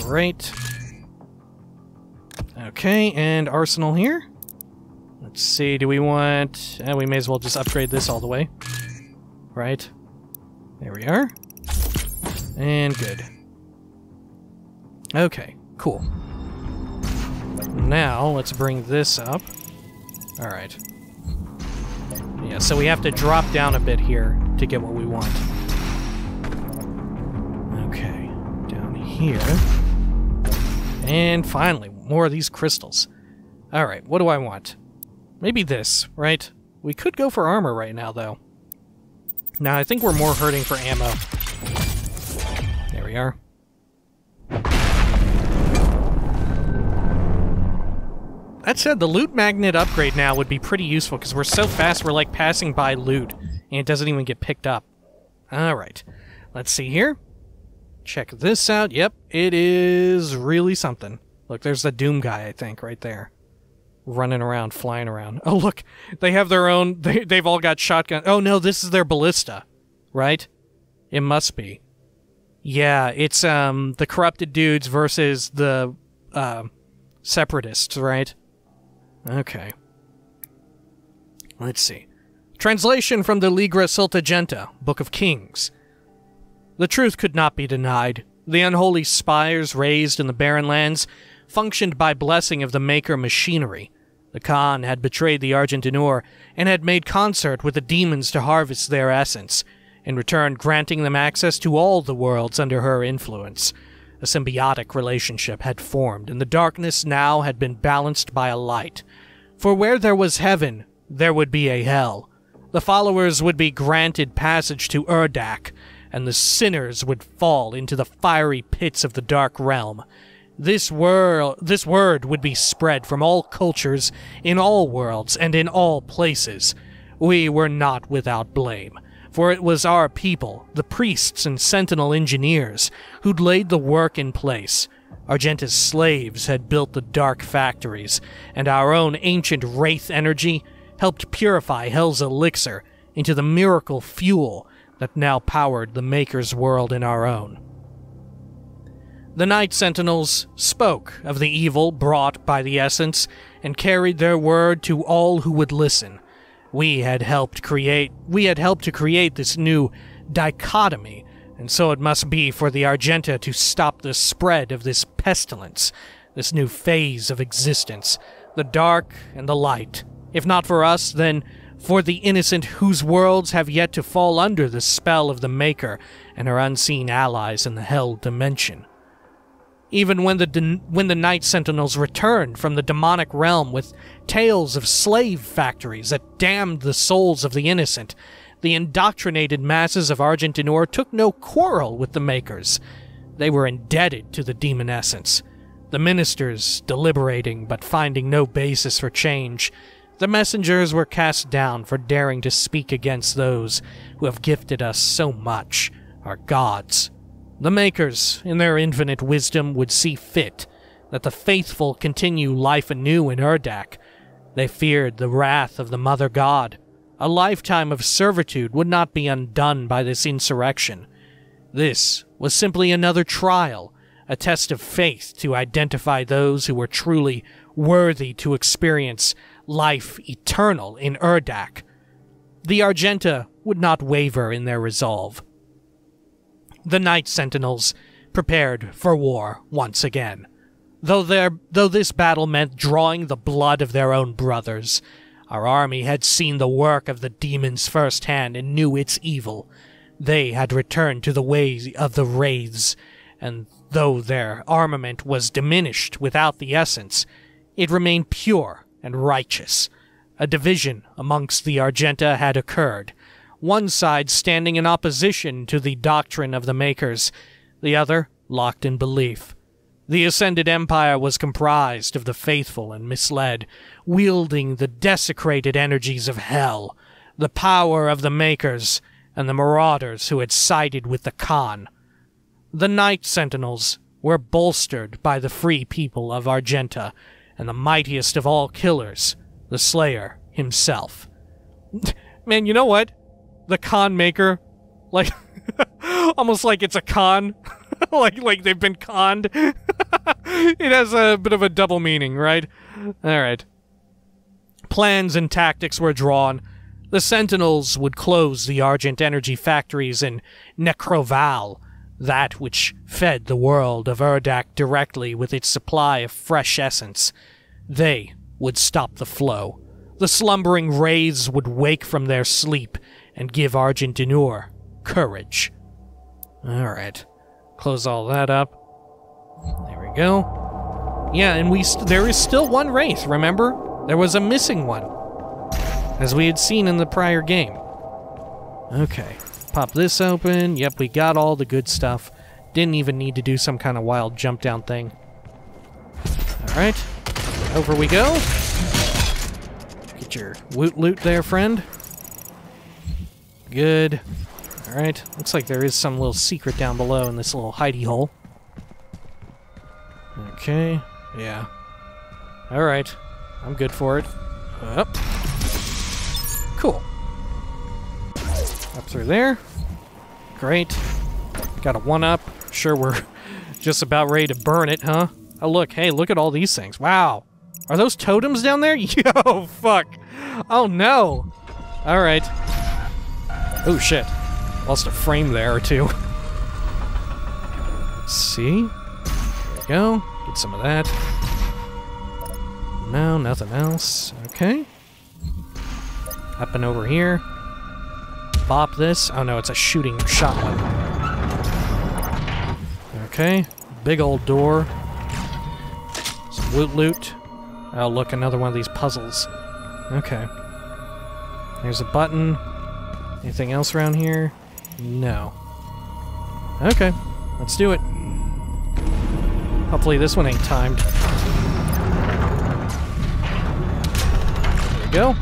Great. Okay, and arsenal here. Let's see, do we want... we may as well just upgrade this all the way. Right. There we are. And good. Okay, cool. Now, let's bring this up. Alright. Yeah, so we have to drop down a bit here to get what we want. Okay, down here. And finally, more of these crystals. Alright, what do I want? Maybe this, right? We could go for armor right now, though. Nah, I think we're more hurting for ammo. There we are. That said, the loot magnet upgrade now would be pretty useful, because we're so fast we're like passing by loot, and it doesn't even get picked up. Alright, let's see here. Check this out. Yep, it is really something. Look, there's the Doomguy, I think, right there. Running around, flying around. Oh, look, they have their own... They've all got shotguns. Oh, no, this is their ballista, right? It must be. Yeah, it's the corrupted dudes versus the separatists, right? Okay. Let's see. Translation from the Ligra Sultagenta, Book of Kings. The truth could not be denied. The unholy spires raised in the barren lands functioned by blessing of the Maker machinery. The Khan had betrayed the Argent D'Nur and had made concert with the demons to harvest their essence, in return granting them access to all the worlds under her influence. A symbiotic relationship had formed, and the darkness now had been balanced by a light. For where there was heaven, there would be a hell. The followers would be granted passage to Urdak, and the sinners would fall into the fiery pits of the Dark Realm. This word would be spread from all cultures, in all worlds, and in all places. We were not without blame, for it was our people, the priests and sentinel engineers, who'd laid the work in place. Argenta's slaves had built the dark factories, and our own ancient wraith energy helped purify Hell's elixir into the miracle fuel that now powered the Maker's world and our own. The Night Sentinels spoke of the evil brought by the essence and carried their word to all who would listen. We had helped to create this new dichotomy, and so it must be for the Argenta to stop the spread of this pestilence, this new phase of existence, the dark and the light. If not for us, then for the innocent whose worlds have yet to fall under the spell of the Maker and her unseen allies in the Hell Dimension. Even when the Night Sentinels returned from the demonic realm with tales of slave factories that damned the souls of the innocent, the indoctrinated masses of Argent D'Nur took no quarrel with the Makers. They were indebted to the demon essence. The ministers deliberating but finding no basis for change. The messengers were cast down for daring to speak against those who have gifted us so much, our gods. The Makers, in their infinite wisdom, would see fit that the faithful continue life anew in Urdak. They feared the wrath of the Mother God. A lifetime of servitude would not be undone by this insurrection. This was simply another trial, a test of faith to identify those who were truly worthy to experience life eternal in Urdak. The Argenta would not waver in their resolve. The Night Sentinels prepared for war once again, though this battle meant drawing the blood of their own brothers. Our army had seen the work of the demons firsthand and knew its evil. They had returned to the ways of the wraiths, and though their armament was diminished without the essence, it remained pure and righteous. A division amongst the Argenta had occurred, one side standing in opposition to the doctrine of the Makers, the other locked in belief. The Ascended Empire was comprised of the faithful and misled, wielding the desecrated energies of Hell, the power of the Makers, and the marauders who had sided with the Khan. The Night Sentinels were bolstered by the free people of Argenta, and the mightiest of all killers, the Slayer himself. Man, you know what? The Khan Maker, like, almost like it's a con, like they've been conned. It has a bit of a double meaning, right? All right. Plans and tactics were drawn, The Sentinels would close the Argent Energy factories in Necroval, that which fed the world of Urdak directly with its supply of fresh essence. They would stop the flow. The slumbering wraiths would wake from their sleep and give Argent D'Nur courage. Alright. Close all that up. There we go. Yeah, and there is still one wraith, remember? There was a missing one, as we had seen in the prior game. Okay. Pop this open. Yep, we got all the good stuff. Didn't even need to do some kind of wild jump down thing. Alright. Over we go. Get your woot loot there, friend. Good. Alright. Looks like there is some little secret down below in this little hidey hole. Okay. Yeah. Alright. I'm good for it. Up. Cool. Up through there. Great. Got a 1-up. Sure, we're just about ready to burn it, huh? Oh, look. Hey, look at all these things. Wow. Are those totems down there? Yo, fuck. Oh, no. Alright. Oh, shit. Lost a frame there or two. Let's see? There we go. Get some of that. No, nothing else. Okay. Up and over here. Bop this. Oh no, it's a shooting shotgun. Okay. Big old door. Some woot loot. Oh look, another one of these puzzles. Okay. There's a button. Anything else around here? No. Okay. Let's do it. Hopefully this one ain't timed. There we go.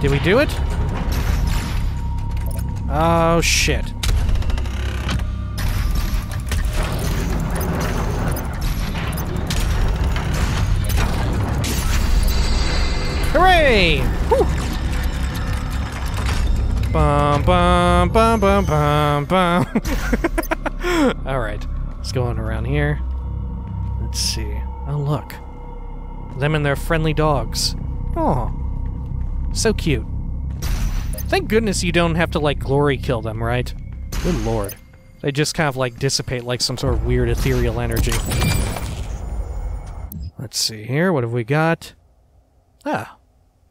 Did we do it? Oh, shit. Hooray! Whew. Bum, bum, bum, bum, bum, bum. Alright. Let's go on around here. Let's see. Oh, look. Them and their friendly dogs. Oh. So cute. Thank goodness you don't have to, like, glory kill them, right? Good lord. They just kind of, like, dissipate like some sort of weird ethereal energy. Let's see here. What have we got? Ah.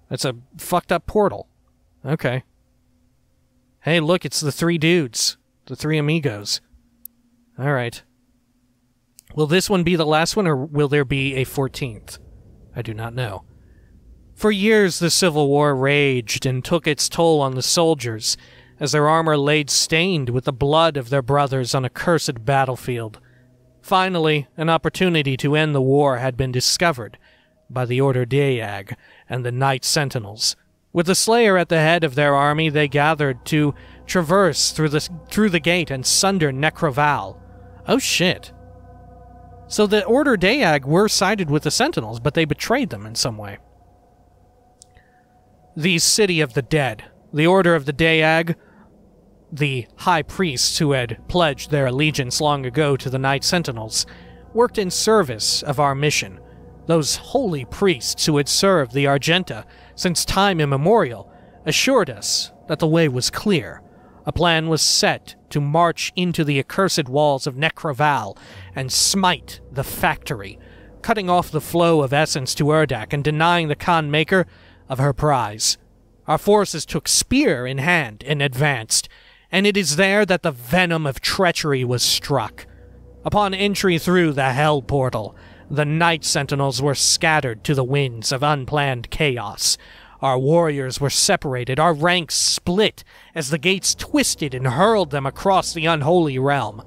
That's a fucked up portal. Okay. Hey, look, it's the three dudes. The three amigos. Alright. Will this one be the last one, or will there be a 14th? I do not know. For years, the Civil War raged and took its toll on the soldiers, as their armor lay stained with the blood of their brothers on a cursed battlefield. Finally, an opportunity to end the war had been discovered by the Order of the Dayag and the Night Sentinels. With the Slayer at the head of their army, they gathered to traverse through the gate and sunder Necroval. Oh shit. So the Order of the Dayag were sided with the Sentinels, but they betrayed them in some way. The City of the Dead, the Order of the Dayag, the High Priests who had pledged their allegiance long ago to the Night Sentinels, worked in service of our mission. Those holy priests who had served the Argenta since time immemorial assured us that the way was clear. A plan was set to march into the accursed walls of Necroval and smite the factory, cutting off the flow of essence to Urdak and denying the Khan Maker of her prize. Our forces took spear in hand and advanced, and it is there that the venom of treachery was struck. Upon entry through the Hell Portal, the Night Sentinels were scattered to the winds of unplanned chaos. Our warriors were separated, our ranks split, as the gates twisted and hurled them across the unholy realm.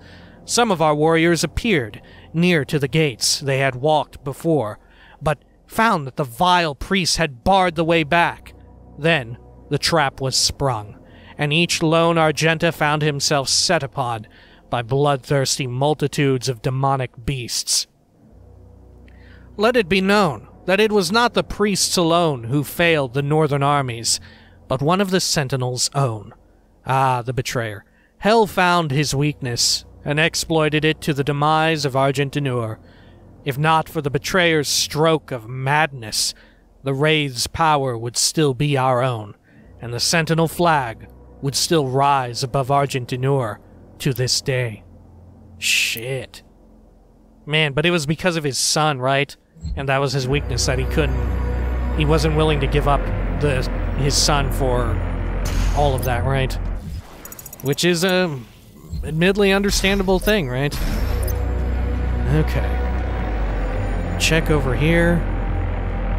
Some of our warriors appeared near to the gates they had walked before, but found that the vile priests had barred the way back. Then, the trap was sprung, and each lone Argenta found himself set upon by bloodthirsty multitudes of demonic beasts. Let it be known that it was not the priests alone who failed the northern armies, but one of the Sentinels' own. Ah, the betrayer. Hell found his weakness, and exploited it to the demise of Argent D'Nur. If not for the betrayer's stroke of madness, the Wraith's power would still be our own, and the Sentinel flag would still rise above Argent D'Nur to this day. Shit. Man, but it was because of his son, right? And that was his weakness, that he couldn't... He wasn't willing to give up his son for all of that, right? Which is a admittedly understandable thing, right? Okay. Check over here.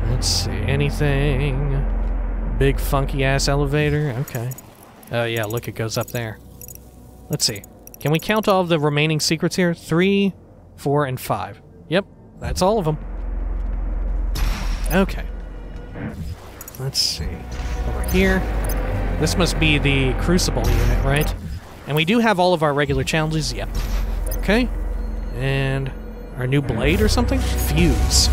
Let's see, anything... Big funky-ass elevator, okay. Oh yeah, look, it goes up there. Let's see. Can we count all of the remaining secrets here? 3, 4, and 5. Yep, that's all of them. Okay. Let's see. Over here. This must be the Crucible unit, right? And we do have all of our regular challenges, yep. Okay. And our new blade or something? Fuse.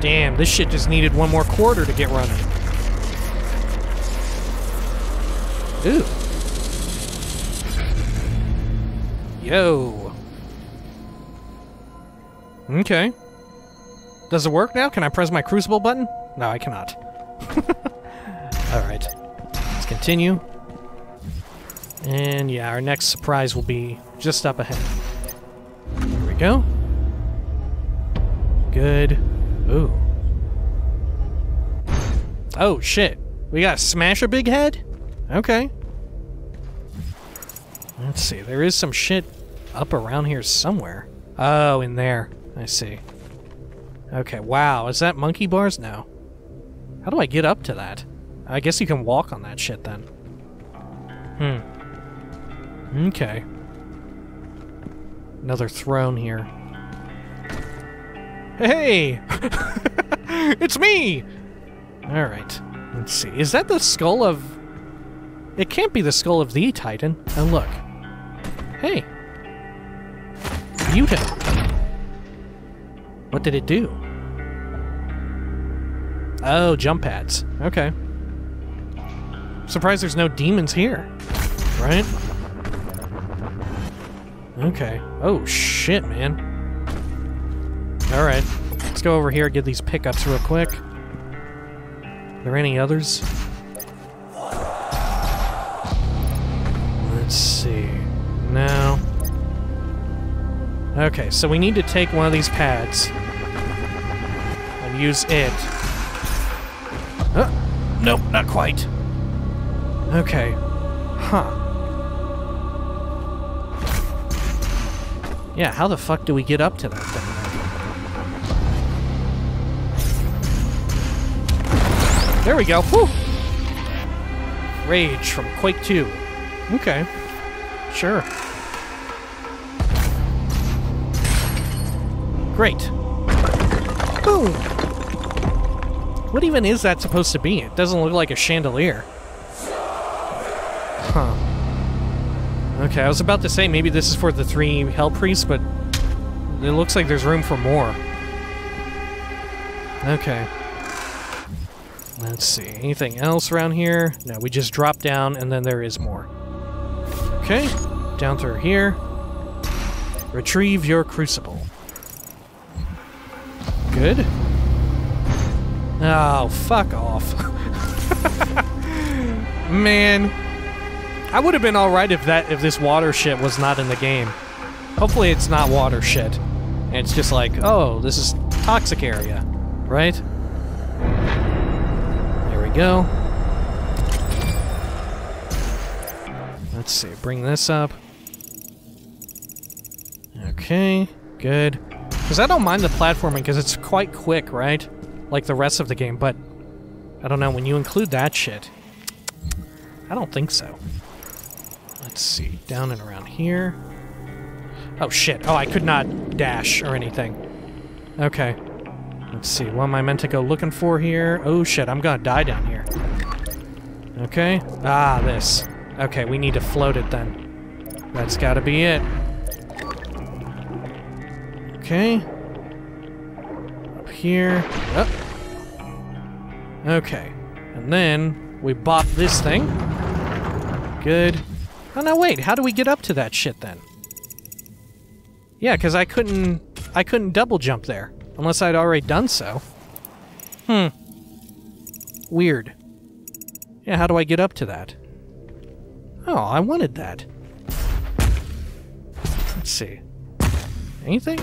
Damn, this shit just needed one more quarter to get running. Ooh. Yo. Okay. Does it work now? Can I press my Crucible button? No, I cannot. Alright. Let's continue. And yeah, our next surprise will be just up ahead. There we go. Good. Ooh. Oh, shit. We gotta smash a big head? Okay. Let's see. There is some shit up around here somewhere. Oh, in there. I see. Okay, wow. Is that monkey bars? No. How do I get up to that? I guess you can walk on that shit then. Hmm. Okay. Another throne here. Hey! It's me! Alright. Let's see. Is that the skull of... It can't be the skull of the Titan. Oh, look. Hey. Muta. What did it do? Oh, jump pads. Okay. Surprised there's no demons here. Right? Okay. Oh, shit, man. Alright, let's go over here and get these pickups real quick. Are there any others? Let's see... No. Okay, so we need to take one of these pads. And use it. Nope, not quite. Okay. Huh. Yeah, how the fuck do we get up to that thing? There we go. Whew. Rage from Quake 2. Okay. Sure. Great. Boom. What even is that supposed to be? It doesn't look like a chandelier. Huh. Okay, I was about to say maybe this is for the 3 Hell Priests, but it looks like there's room for more. Okay. Let's see, anything else around here? No, we just drop down and then there is more. Okay, down through here. Retrieve your crucible. Good. Oh, fuck off. Man. I would have been alright if this water shit was not in the game. Hopefully it's not water shit. And it's just like, oh, this is toxic area, right? Go. Let's see, bring this up. Okay, good. Because I don't mind the platforming because it's quite quick, right? Like the rest of the game, but I don't know, when you include that shit, I don't think so. Let's see, down and around here. Oh shit, oh I could not dash or anything. Okay. Let's see, what am I meant to go looking for here? Oh shit, I'm gonna die down here. Okay. Ah, this. Okay, we need to float it then. That's gotta be it. Okay. Up here. Up. Okay. And then, we bop this thing. Good. Oh no, wait, how do we get up to that shit then? Yeah, because I couldn't... I couldn't double jump there, unless I'd already done so. Hmm. Weird. Yeah, how do I get up to that? Oh, I wanted that. Let's see. Anything?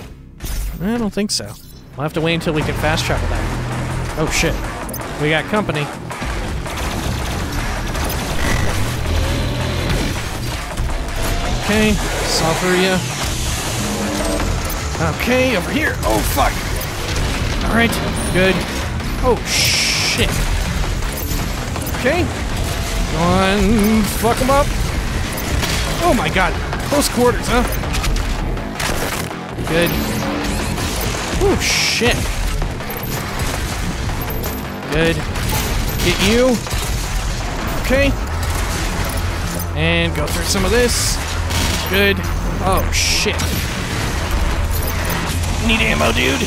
I don't think so. We'll have to wait until we can fast travel that. Oh shit. We got company. Okay, saw through ya. Okay, over here. Oh, fuck. Alright, good. Oh, shit. Okay. Go on, fuck him up. Oh my god, close quarters, huh? Good. Oh, shit. Good. Get you. Okay. And go through some of this. Good. Oh, shit. Need ammo, dude.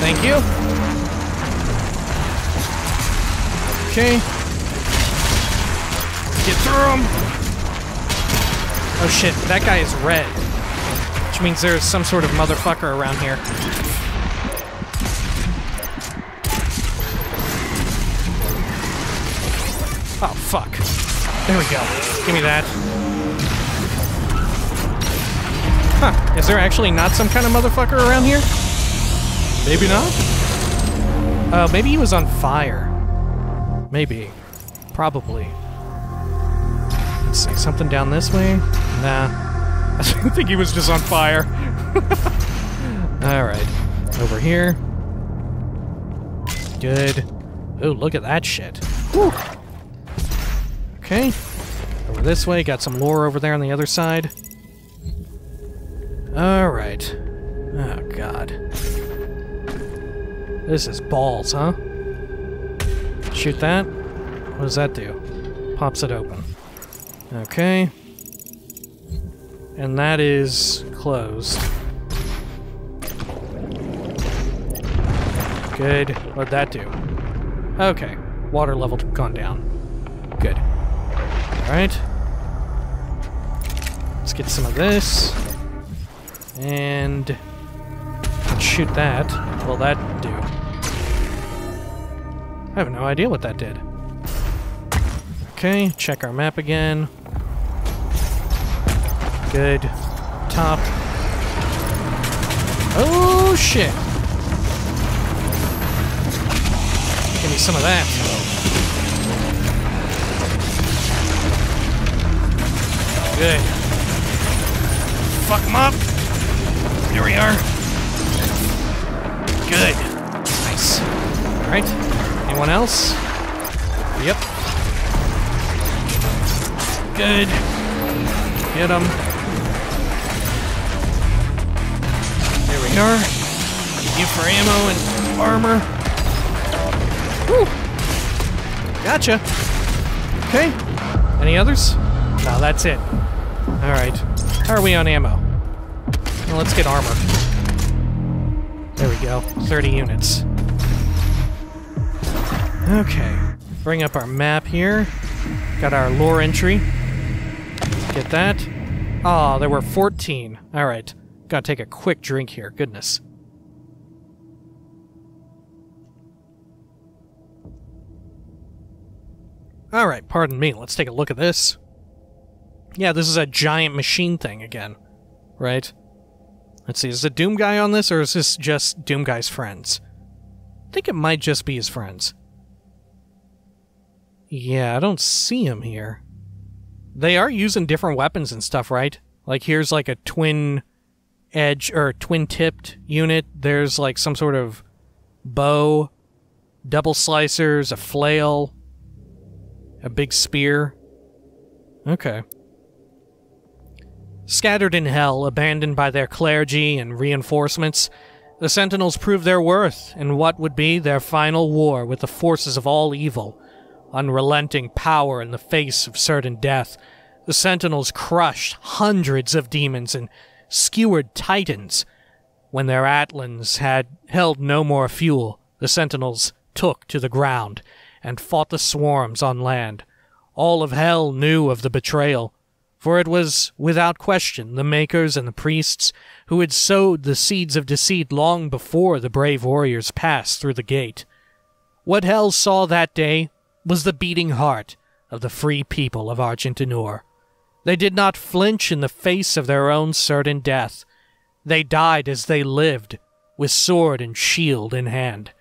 Thank you. Okay. Get through him. Oh, shit. That guy is red. Which means there's some sort of motherfucker around here. Oh, fuck. There we go. Give me that. Huh, is there actually not some kind of motherfucker around here? Maybe not? Maybe he was on fire. Maybe. Probably. Let's see, something down this way? Nah. I think he was just on fire. Alright. Over here. Good. Ooh, look at that shit. Woo! Okay. Over this way, got some lore over there on the other side. Alright. Oh, God. This is balls, huh? Shoot that. What does that do? Pops it open. Okay. And that is closed. Good. What'd that do? Okay. Water level gone down. Good. Alright. Let's get some of this. And shoot that. What'll that do? I have no idea what that did. Okay, check our map again. Good. Top. Oh, shit! Give me some of that. Good. Fuck him up! Here we are. Good. Nice. Alright. Anyone else? Yep. Good. Get him. There we are. You for ammo and armor. Woo! Gotcha. Okay. Any others? No, that's it. Alright. How are we on ammo? Let's get armor. There we go. 30 units. Okay. Bring up our map here. Got our lore entry. Get that. Ah, there were 14. Alright. Gotta take a quick drink here. Goodness. Alright, pardon me. Let's take a look at this. Yeah, this is a giant machine thing again. Right? Let's see, is the Doomguy on this, or is this just Doomguy's friends? I think it might just be his friends. Yeah, I don't see him here. They are using different weapons and stuff, right? Like, here's like a twin-edge, or twin-tipped unit. There's like some sort of bow, double slicers, a flail, a big spear. Okay. Scattered in hell, abandoned by their clergy and reinforcements, the Sentinels proved their worth in what would be their final war with the forces of all evil. Unrelenting power in the face of certain death, the Sentinels crushed hundreds of demons and skewered titans. When their Atlans had held no more fuel, the Sentinels took to the ground and fought the swarms on land. All of hell knew of the betrayal. for it was, without question, the Makers and the priests who had sowed the seeds of deceit long before the brave warriors passed through the gate. What Hell saw that day was the beating heart of the free people of Argent D'Nur. They did not flinch in the face of their own certain death. They died as they lived, with sword and shield in hand.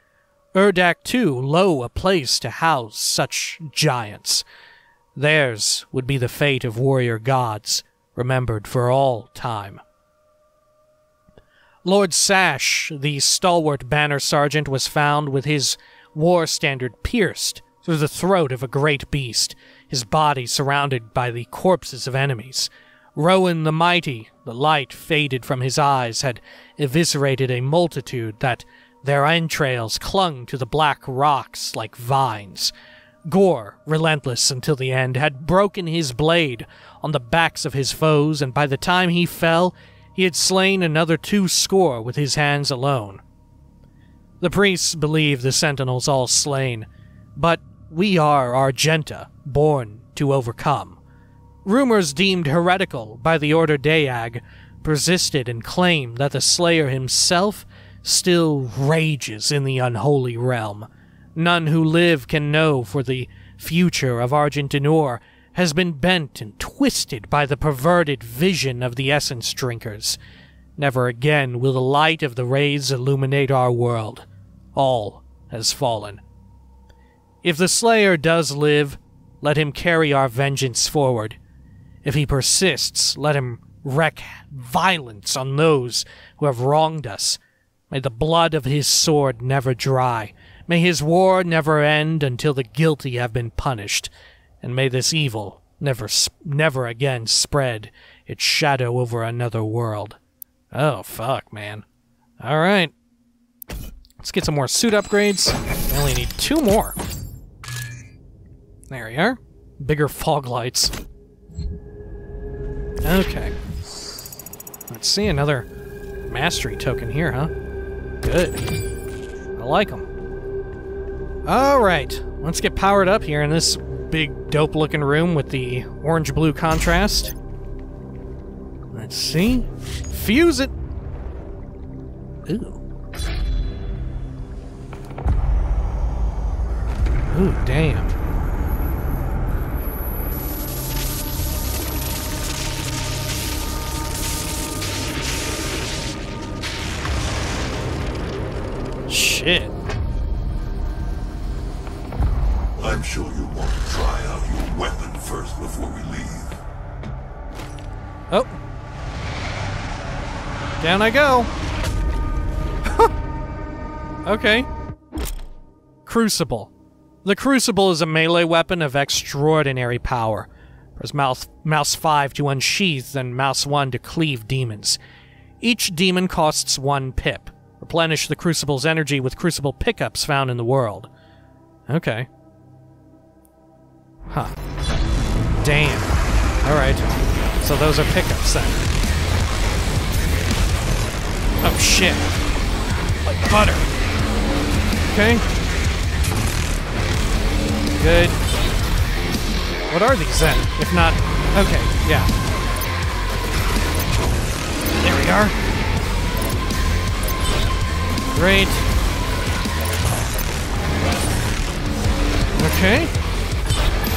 Urdak, too, low a place to house such giants. Theirs would be the fate of warrior gods, remembered for all time. Lord Sash, the stalwart banner sergeant, was found with his war standard pierced through the throat of a great beast, his body surrounded by the corpses of enemies. Rowan the Mighty, the light faded from his eyes, had eviscerated a multitude that their entrails clung to the black rocks like vines. Gore, relentless until the end, had broken his blade on the backs of his foes, and by the time he fell, he had slain another 200 with his hands alone. The priests believe the sentinels all slain, but we are Argenta, born to overcome. Rumors deemed heretical by the Order Dayag persisted and claimed that the Slayer himself still rages in the unholy realm. None who live can know, for the future of Argent D'Nur has been bent and twisted by the perverted vision of the Essence Drinkers. Never again will the light of the rays illuminate our world. All has fallen. If the Slayer does live, let him carry our vengeance forward. If he persists, let him wreak violence on those who have wronged us. May the blood of his sword never dry. May his war never end until the guilty have been punished, and may this evil never again spread its shadow over another world. Oh, fuck, man. All right. Let's get some more suit upgrades. I only need 2 more. There we are. Bigger fog lights. Okay. Let's see, another mastery token here, huh? Good. I like them. Alright, let's get powered up here in this big, dope-looking room with the orange-blue contrast. Let's see. Fuse it! Ooh. Ooh, damn. Shit. I'm sure you want to try out your weapon first before we leave. Oh. Down I go. Okay. Crucible. The Crucible is a melee weapon of extraordinary power. Press mouse 5 to unsheath and mouse 1 to cleave demons. Each demon costs 1 pip. Replenish the Crucible's energy with Crucible pickups found in the world. Okay. Huh. Damn. Alright. So those are pickups then. Oh shit. Like butter. Okay. Good. What are these then? If not... Okay, yeah. There we are. Great. Okay.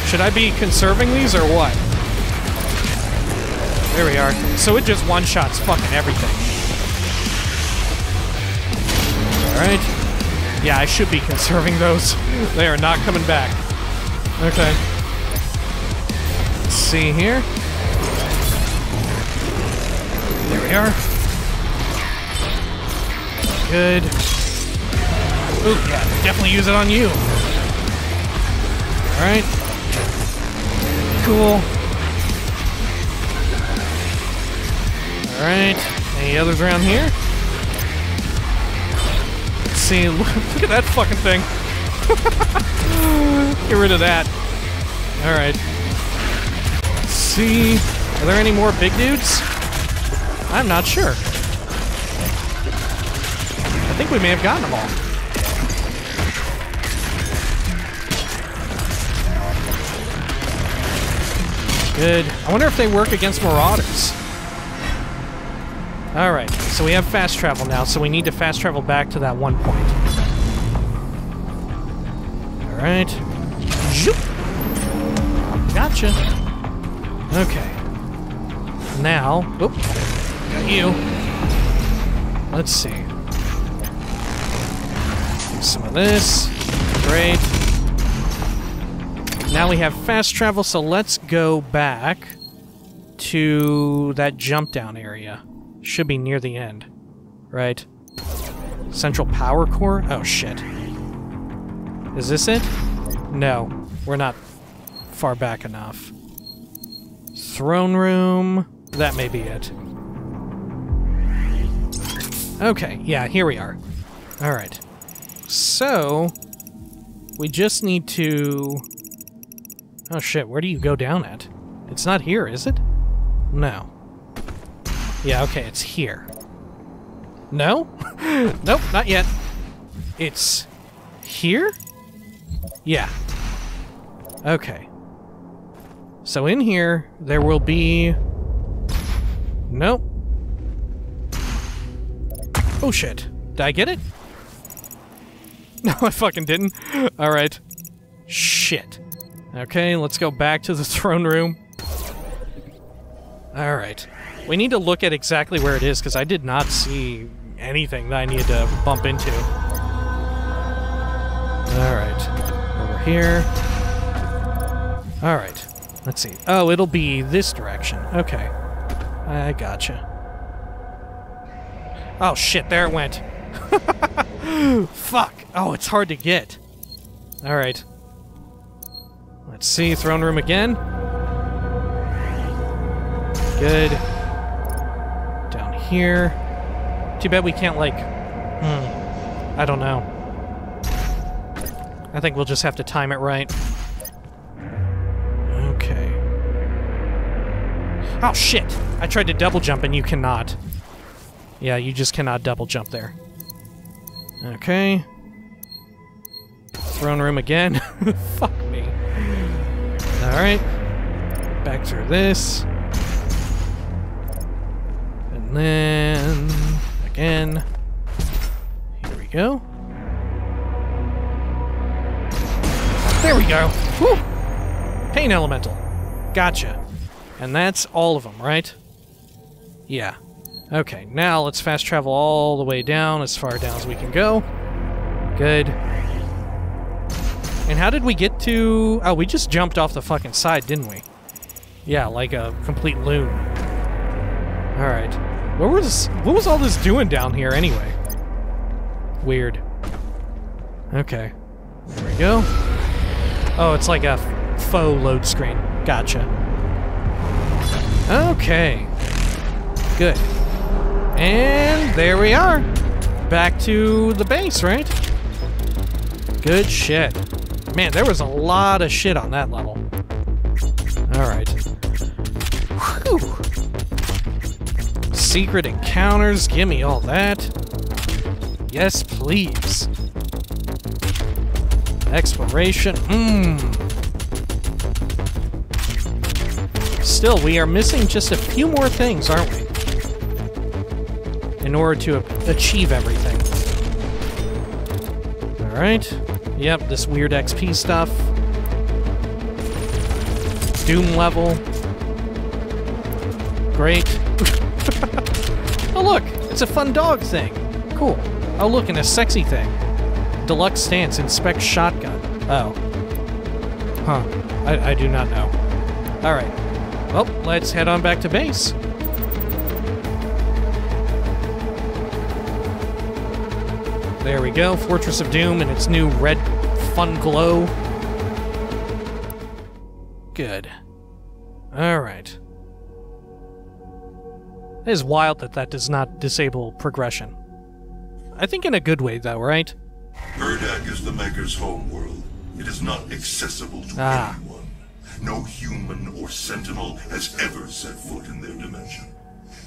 Should I be conserving these, or what? There we are. So it just one-shots fucking everything. Alright. Yeah, I should be conserving those. They are not coming back. Okay. Let's see here. There we are. Good. Ooh, yeah, definitely use it on you. Alright. Cool. Alright, any others around here? Let's see, look at that fucking thing. Get rid of that. Alright. Let's see, are there any more big dudes? I'm not sure. I think we may have gotten them all. Good. I wonder if they work against Marauders. Alright, so we have fast travel now, so we need to fast travel back to that one point. Alright. Gotcha. Okay. Now... Oop. Got you. Let's see. Do some of this. Great. Now we have fast travel, so let's go back to that jump down area. Should be near the end, right? Central power core? Oh shit. Is this it? No, we're not far back enough. Throne room, that may be it. Okay, yeah, here we are. All right. So, we just need to... Oh shit, where do you go down at? It's not here, is it? No. Yeah, okay, it's here. No? Nope, not yet. It's... here? Yeah. Okay. So in here, there will be... Nope. Oh shit. Did I get it? No, I fucking didn't. Alright. Shit. Okay, let's go back to the throne room. Alright. We need to look at exactly where it is, because I did not see anything that I needed to bump into. Alright. Over here. Alright. Let's see. Oh, it'll be this direction. Okay. I gotcha. Oh shit, there it went. Fuck. Oh, it's hard to get. Alright. Let's see, throne room again. Good. Down here. Too bad we can't, like... I don't know. I think we'll just have to time it right. Okay. Oh, shit! I tried to double jump and you cannot. Yeah, you just cannot double jump there. Okay. Throne room again. Fuck me. Alright. Back through this. And then... again. Here we go. There we go! Woo! Pain Elemental. Gotcha. And that's all of them, right? Yeah. Okay, now let's fast travel all the way down, as far down as we can go. Good. And how did we get to... Oh, we just jumped off the fucking side, didn't we? Yeah, like a complete loon. Alright. What was all this doing down here, anyway? Weird. Okay. There we go. Oh, it's like a faux load screen. Gotcha. Okay. Good. And there we are! Back to the base, right? Good shit. Man, there was a lot of shit on that level. Alright. Whew! Secret encounters, give me all that. Yes, please. Exploration, Still, we are missing just a few more things, aren't we? In order to achieve everything. Alright. Yep, this weird XP stuff. Doom level. Great. Oh look! It's a fun dog thing! Cool. Oh look, and a sexy thing. Deluxe stance, inspect shotgun. Oh. Huh. I do not know. Alright. Well, let's head on back to base. There we go, Fortress of Doom and its new red fun glow. Good. Alright. It is wild that that does not disable progression. I think in a good way, though, right? Urdak is the Maker's homeworld. It is not accessible to anyone. No human or sentinel has ever set foot in their dimension.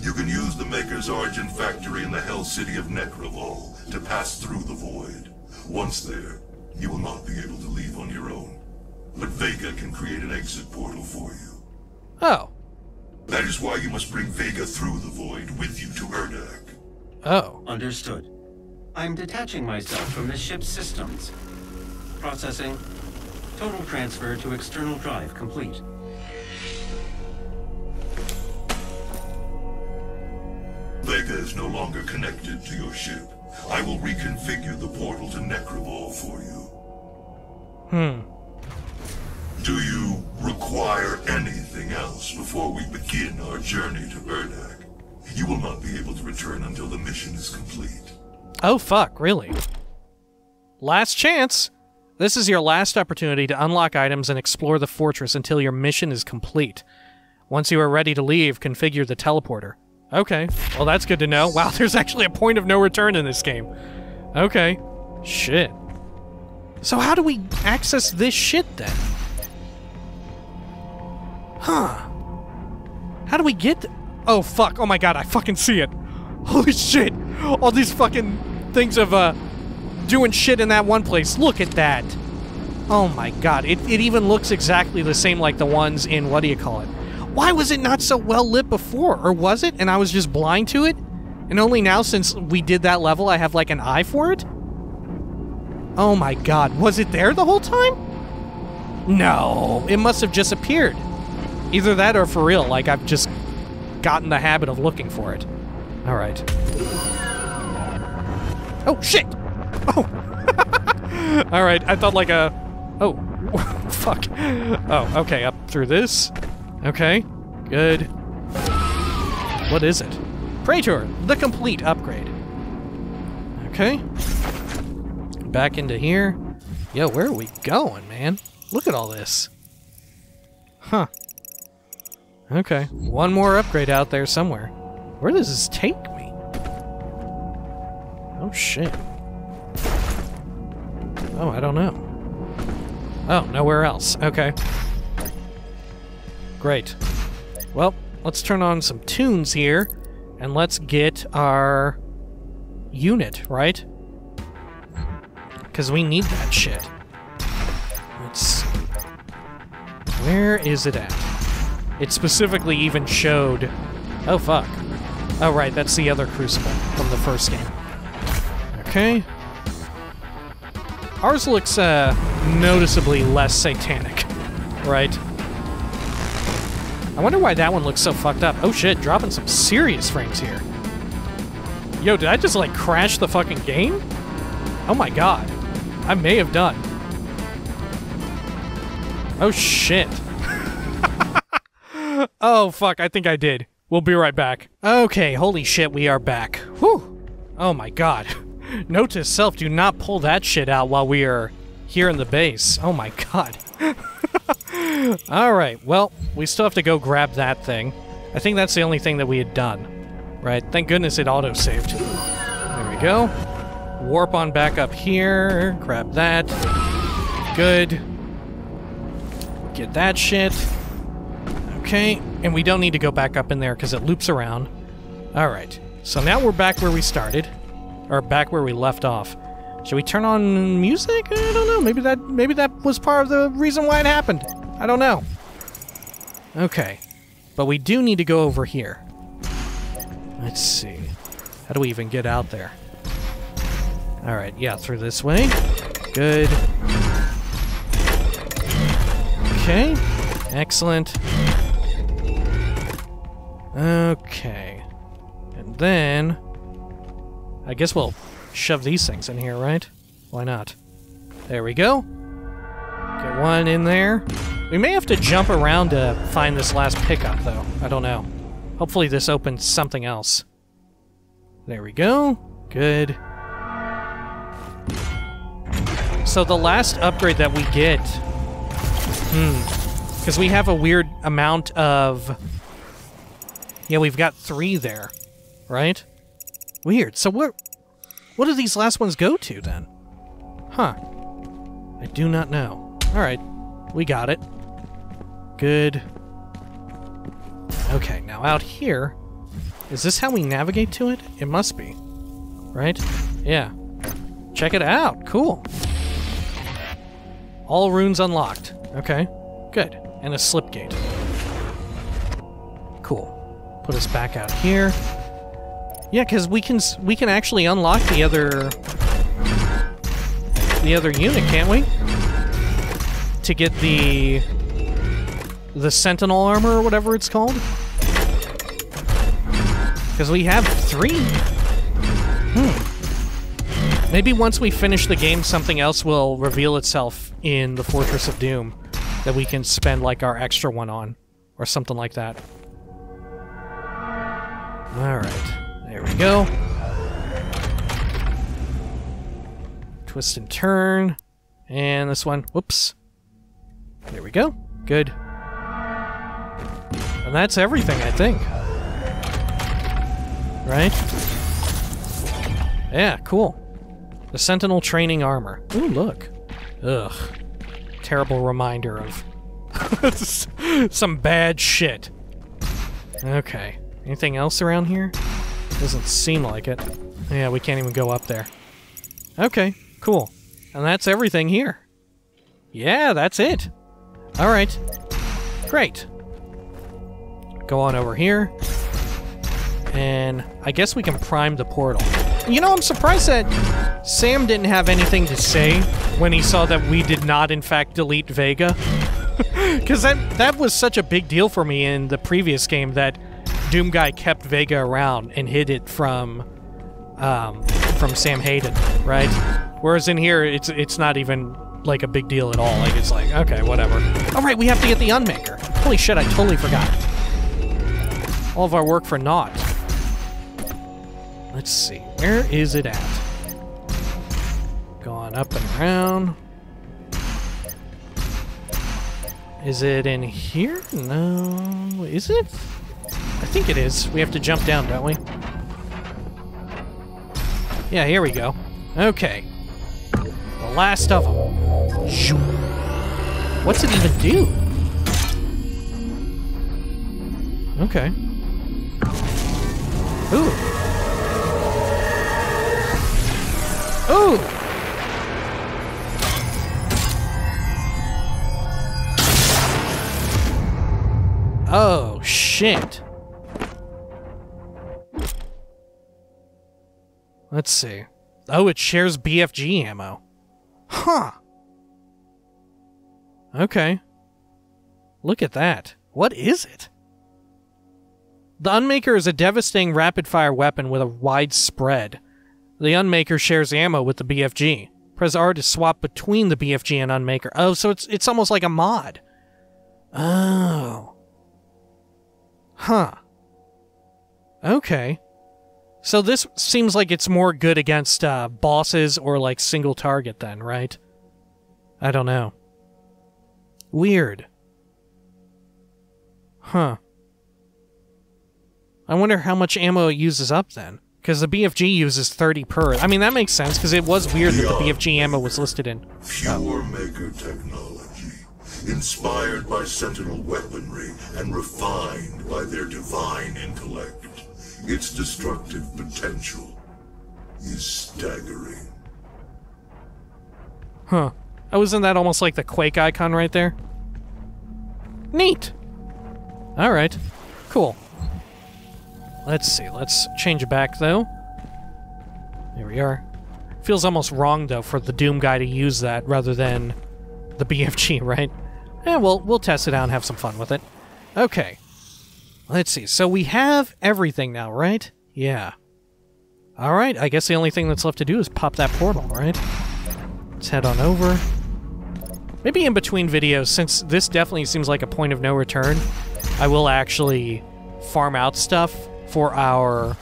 You can use the Maker's Argent factory in the Hell City of Necroval to pass through the void. Once there, you will not be able to leave on your own. But Vega can create an exit portal for you. Oh. That is why you must bring Vega through the void with you to Urdak. Oh. Understood. I'm detaching myself from the ship's systems. Processing. Total transfer to external drive complete. Vega is no longer connected to your ship. I will reconfigure the portal to Necroval for you. Do you require anything else before we begin our journey to Urdak? You will not be able to return until the mission is complete. Oh fuck, really? Last chance! This is your last opportunity to unlock items and explore the fortress until your mission is complete. Once you are ready to leave, configure the teleporter. Okay, well that's good to know. Wow, there's actually a point of no return in this game. Okay. Shit. So how do we access this shit then? Huh. How do we get th- Oh fuck, oh my god, I fucking see it. Holy shit! All these fucking things of, doing shit in that one place. Look at that! Oh my god, it even looks exactly the same like the ones in, what do you call it? Why was it not so well lit before? Or was it? And I was just blind to it? And only now, since we did that level, I have like an eye for it? Oh my god, was it there the whole time? No, it must have just appeared. Either that or for real, like I've just gotten the habit of looking for it. Alright. Oh, shit! Oh! Alright, I thought like a... Oh, fuck. Oh, okay, up through this. Okay, good. What is it? Praetor, the complete upgrade. Okay. Back into here. Yo, where are we going, man? Look at all this. Huh. Okay, one more upgrade out there somewhere. Where does this take me? Oh, shit. Oh, I don't know. Oh, nowhere else. Okay. Great. Well, let's turn on some tunes here, and let's get our unit, right? Because we need that shit. Let's see. Where is it at? It specifically even showed... Oh, fuck. Oh, right, that's the other Crucible from the first game. Okay. Ours looks, noticeably less satanic, right? I wonder why that one looks so fucked up. Oh shit, dropping some serious frames here. Yo, did I just, like, crash the fucking game? Oh my god. I may have done. Oh shit. Oh fuck, I think I did. We'll be right back. Okay, holy shit, we are back. Whew! Oh my god. Note to self, do not pull that shit out while we are here in the base. Oh my god. Alright, well, we still have to go grab that thing. I think that's the only thing that we had done. Right, thank goodness it auto-saved. There we go. Warp on back up here, grab that. Good. Get that shit. Okay, and we don't need to go back up in there because it loops around. Alright, so now we're back where we started. Or back where we left off. Should we turn on music? I don't know, maybe that was part of the reason why it happened. I don't know. Okay, but we do need to go over here. Let's see. How do we even get out there? Alright, yeah, through this way. Good. Okay, excellent. Okay. And then... I guess we'll shove these things in here, right? Why not? There we go. Get one in there. We may have to jump around to find this last pickup, though. I don't know. Hopefully this opens something else. There we go. Good. So the last upgrade that we get... Because we have a weird amount of... Yeah, we've got 3 there, right? Weird. So what do these last ones go to, then? Huh. I do not know. Alright. We got it. Good. Okay, now out here... Is this how we navigate to it? It must be. Right? Yeah. Check it out! Cool! All runes unlocked. Okay. Good. And a slipgate. Cool. Put us back out here. Yeah, because we can actually unlock the other unit, can't we? To get the Sentinel Armor or whatever it's called. Because we have 3. Maybe once we finish the game, something else will reveal itself in the Fortress of Doom that we can spend, like, our extra one on, or something like that. Alright, there we go. Twist and turn, and this one, whoops. There we go, good. And that's everything, I think. Right? Yeah, cool. The Sentinel Training Armor. Ooh, look. Ugh. Terrible reminder of some bad shit. Okay. Anything else around here? Doesn't seem like it. Yeah, we can't even go up there. Okay, cool. And that's everything here. Yeah, that's it. Alright. Great. Go on over here. And I guess we can prime the portal. You know, I'm surprised that Sam didn't have anything to say when he saw that we did not, in fact, delete Vega. Because that was such a big deal for me in the previous game, that Doomguy kept Vega around and hid it from Sam Hayden, right? Whereas in here, it's not even, like, a big deal at all. Like, it's like, okay, whatever. All right, we have to get the Unmaker. Holy shit, I totally forgot. All of our work for naught. Let's see, where is it at? Going up and around. Is it in here? No, is it? I think it is. We have to jump down, don't we? Yeah, here we go. Okay. The last of them. What's it even do? Okay. Ooh. Ooh! Oh, shit. Let's see. Oh, it shares BFG ammo. Huh. Okay. Look at that. What is it? The Unmaker is a devastating rapid-fire weapon with a wide spread. The Unmaker shares ammo with the BFG. Press R to swap between the BFG and Unmaker. Oh, so it's almost like a mod. Oh. Huh. Okay. So this seems like it's more good against bosses or, like, single target then, right? I don't know. Weird. Huh. I wonder how much ammo it uses up then. Because the BFG uses 30 per. I mean, that makes sense, because it was weird that the BFG ammo was listed in. Pure Maker technology, inspired by Sentinel weaponry and refined by their divine intellect. Its destructive potential is staggering. Huh. Oh, isn't that almost like the Quake icon right there? Neat! Alright. Cool. Let's see, let's change it back, though. There we are. Feels almost wrong, though, for the Doom guy to use that rather than the BFG, right? Eh, we'll test it out and have some fun with it. Okay. Let's see, so we have everything now, right? Yeah. Alright, I guess the only thing that's left to do is pop that portal, right? Let's head on over. Maybe in between videos, since this definitely seems like a point of no return, I will actually farm out stuff for our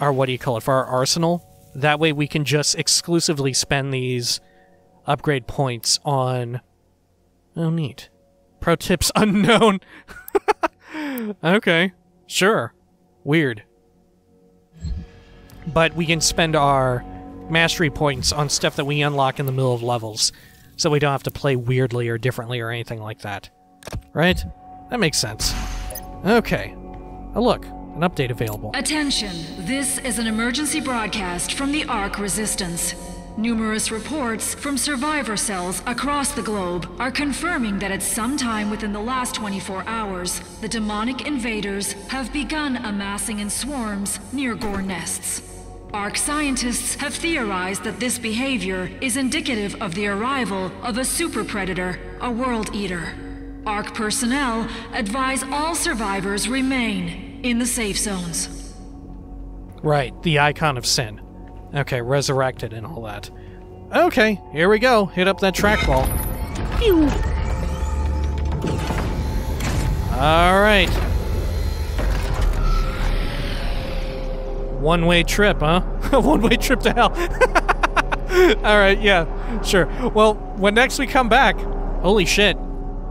what do you call it, for our arsenal. That way we can just exclusively spend these upgrade points on... Oh, neat. Pro tips unknown. Okay. Sure. Weird. But we can spend our mastery points on stuff that we unlock in the middle of levels, so we don't have to play weirdly or differently or anything like that. Right? That makes sense. Okay. Oh, look. An update available. Attention, this is an emergency broadcast from the Ark Resistance. Numerous reports from survivor cells across the globe are confirming that at some time within the last 24 hours, the demonic invaders have begun amassing in swarms near gore nests. Ark scientists have theorized that this behavior is indicative of the arrival of a super predator, a world eater. Ark personnel advise all survivors remain in the safe zones. Right, the Icon of Sin. Okay, resurrected and all that. Okay, here we go. Hit up that trackball. Pew! Alright. One-way trip, huh? One-way trip to hell. Alright, yeah, sure. Well, when next we come back... Holy shit.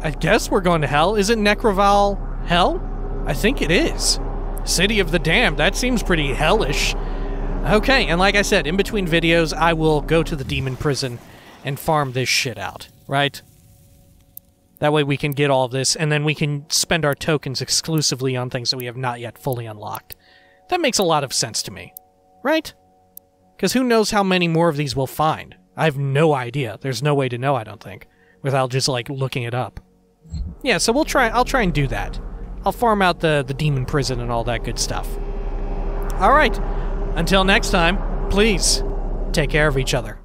I guess we're going to hell. Isn't Necroval hell? I think it is. City of the Damned. That seems pretty hellish. Okay, and like I said, in between videos, I will go to the demon prison and farm this shit out, right? That way we can get all of this, and then we can spend our tokens exclusively on things that we have not yet fully unlocked. That makes a lot of sense to me, right? Because who knows how many more of these we'll find? I have no idea. There's no way to know, I don't think, without just, like, looking it up. Yeah, so we'll try. I'll try and do that. I'll farm out the demon prison and all that good stuff. All right. Until next time, please take care of each other.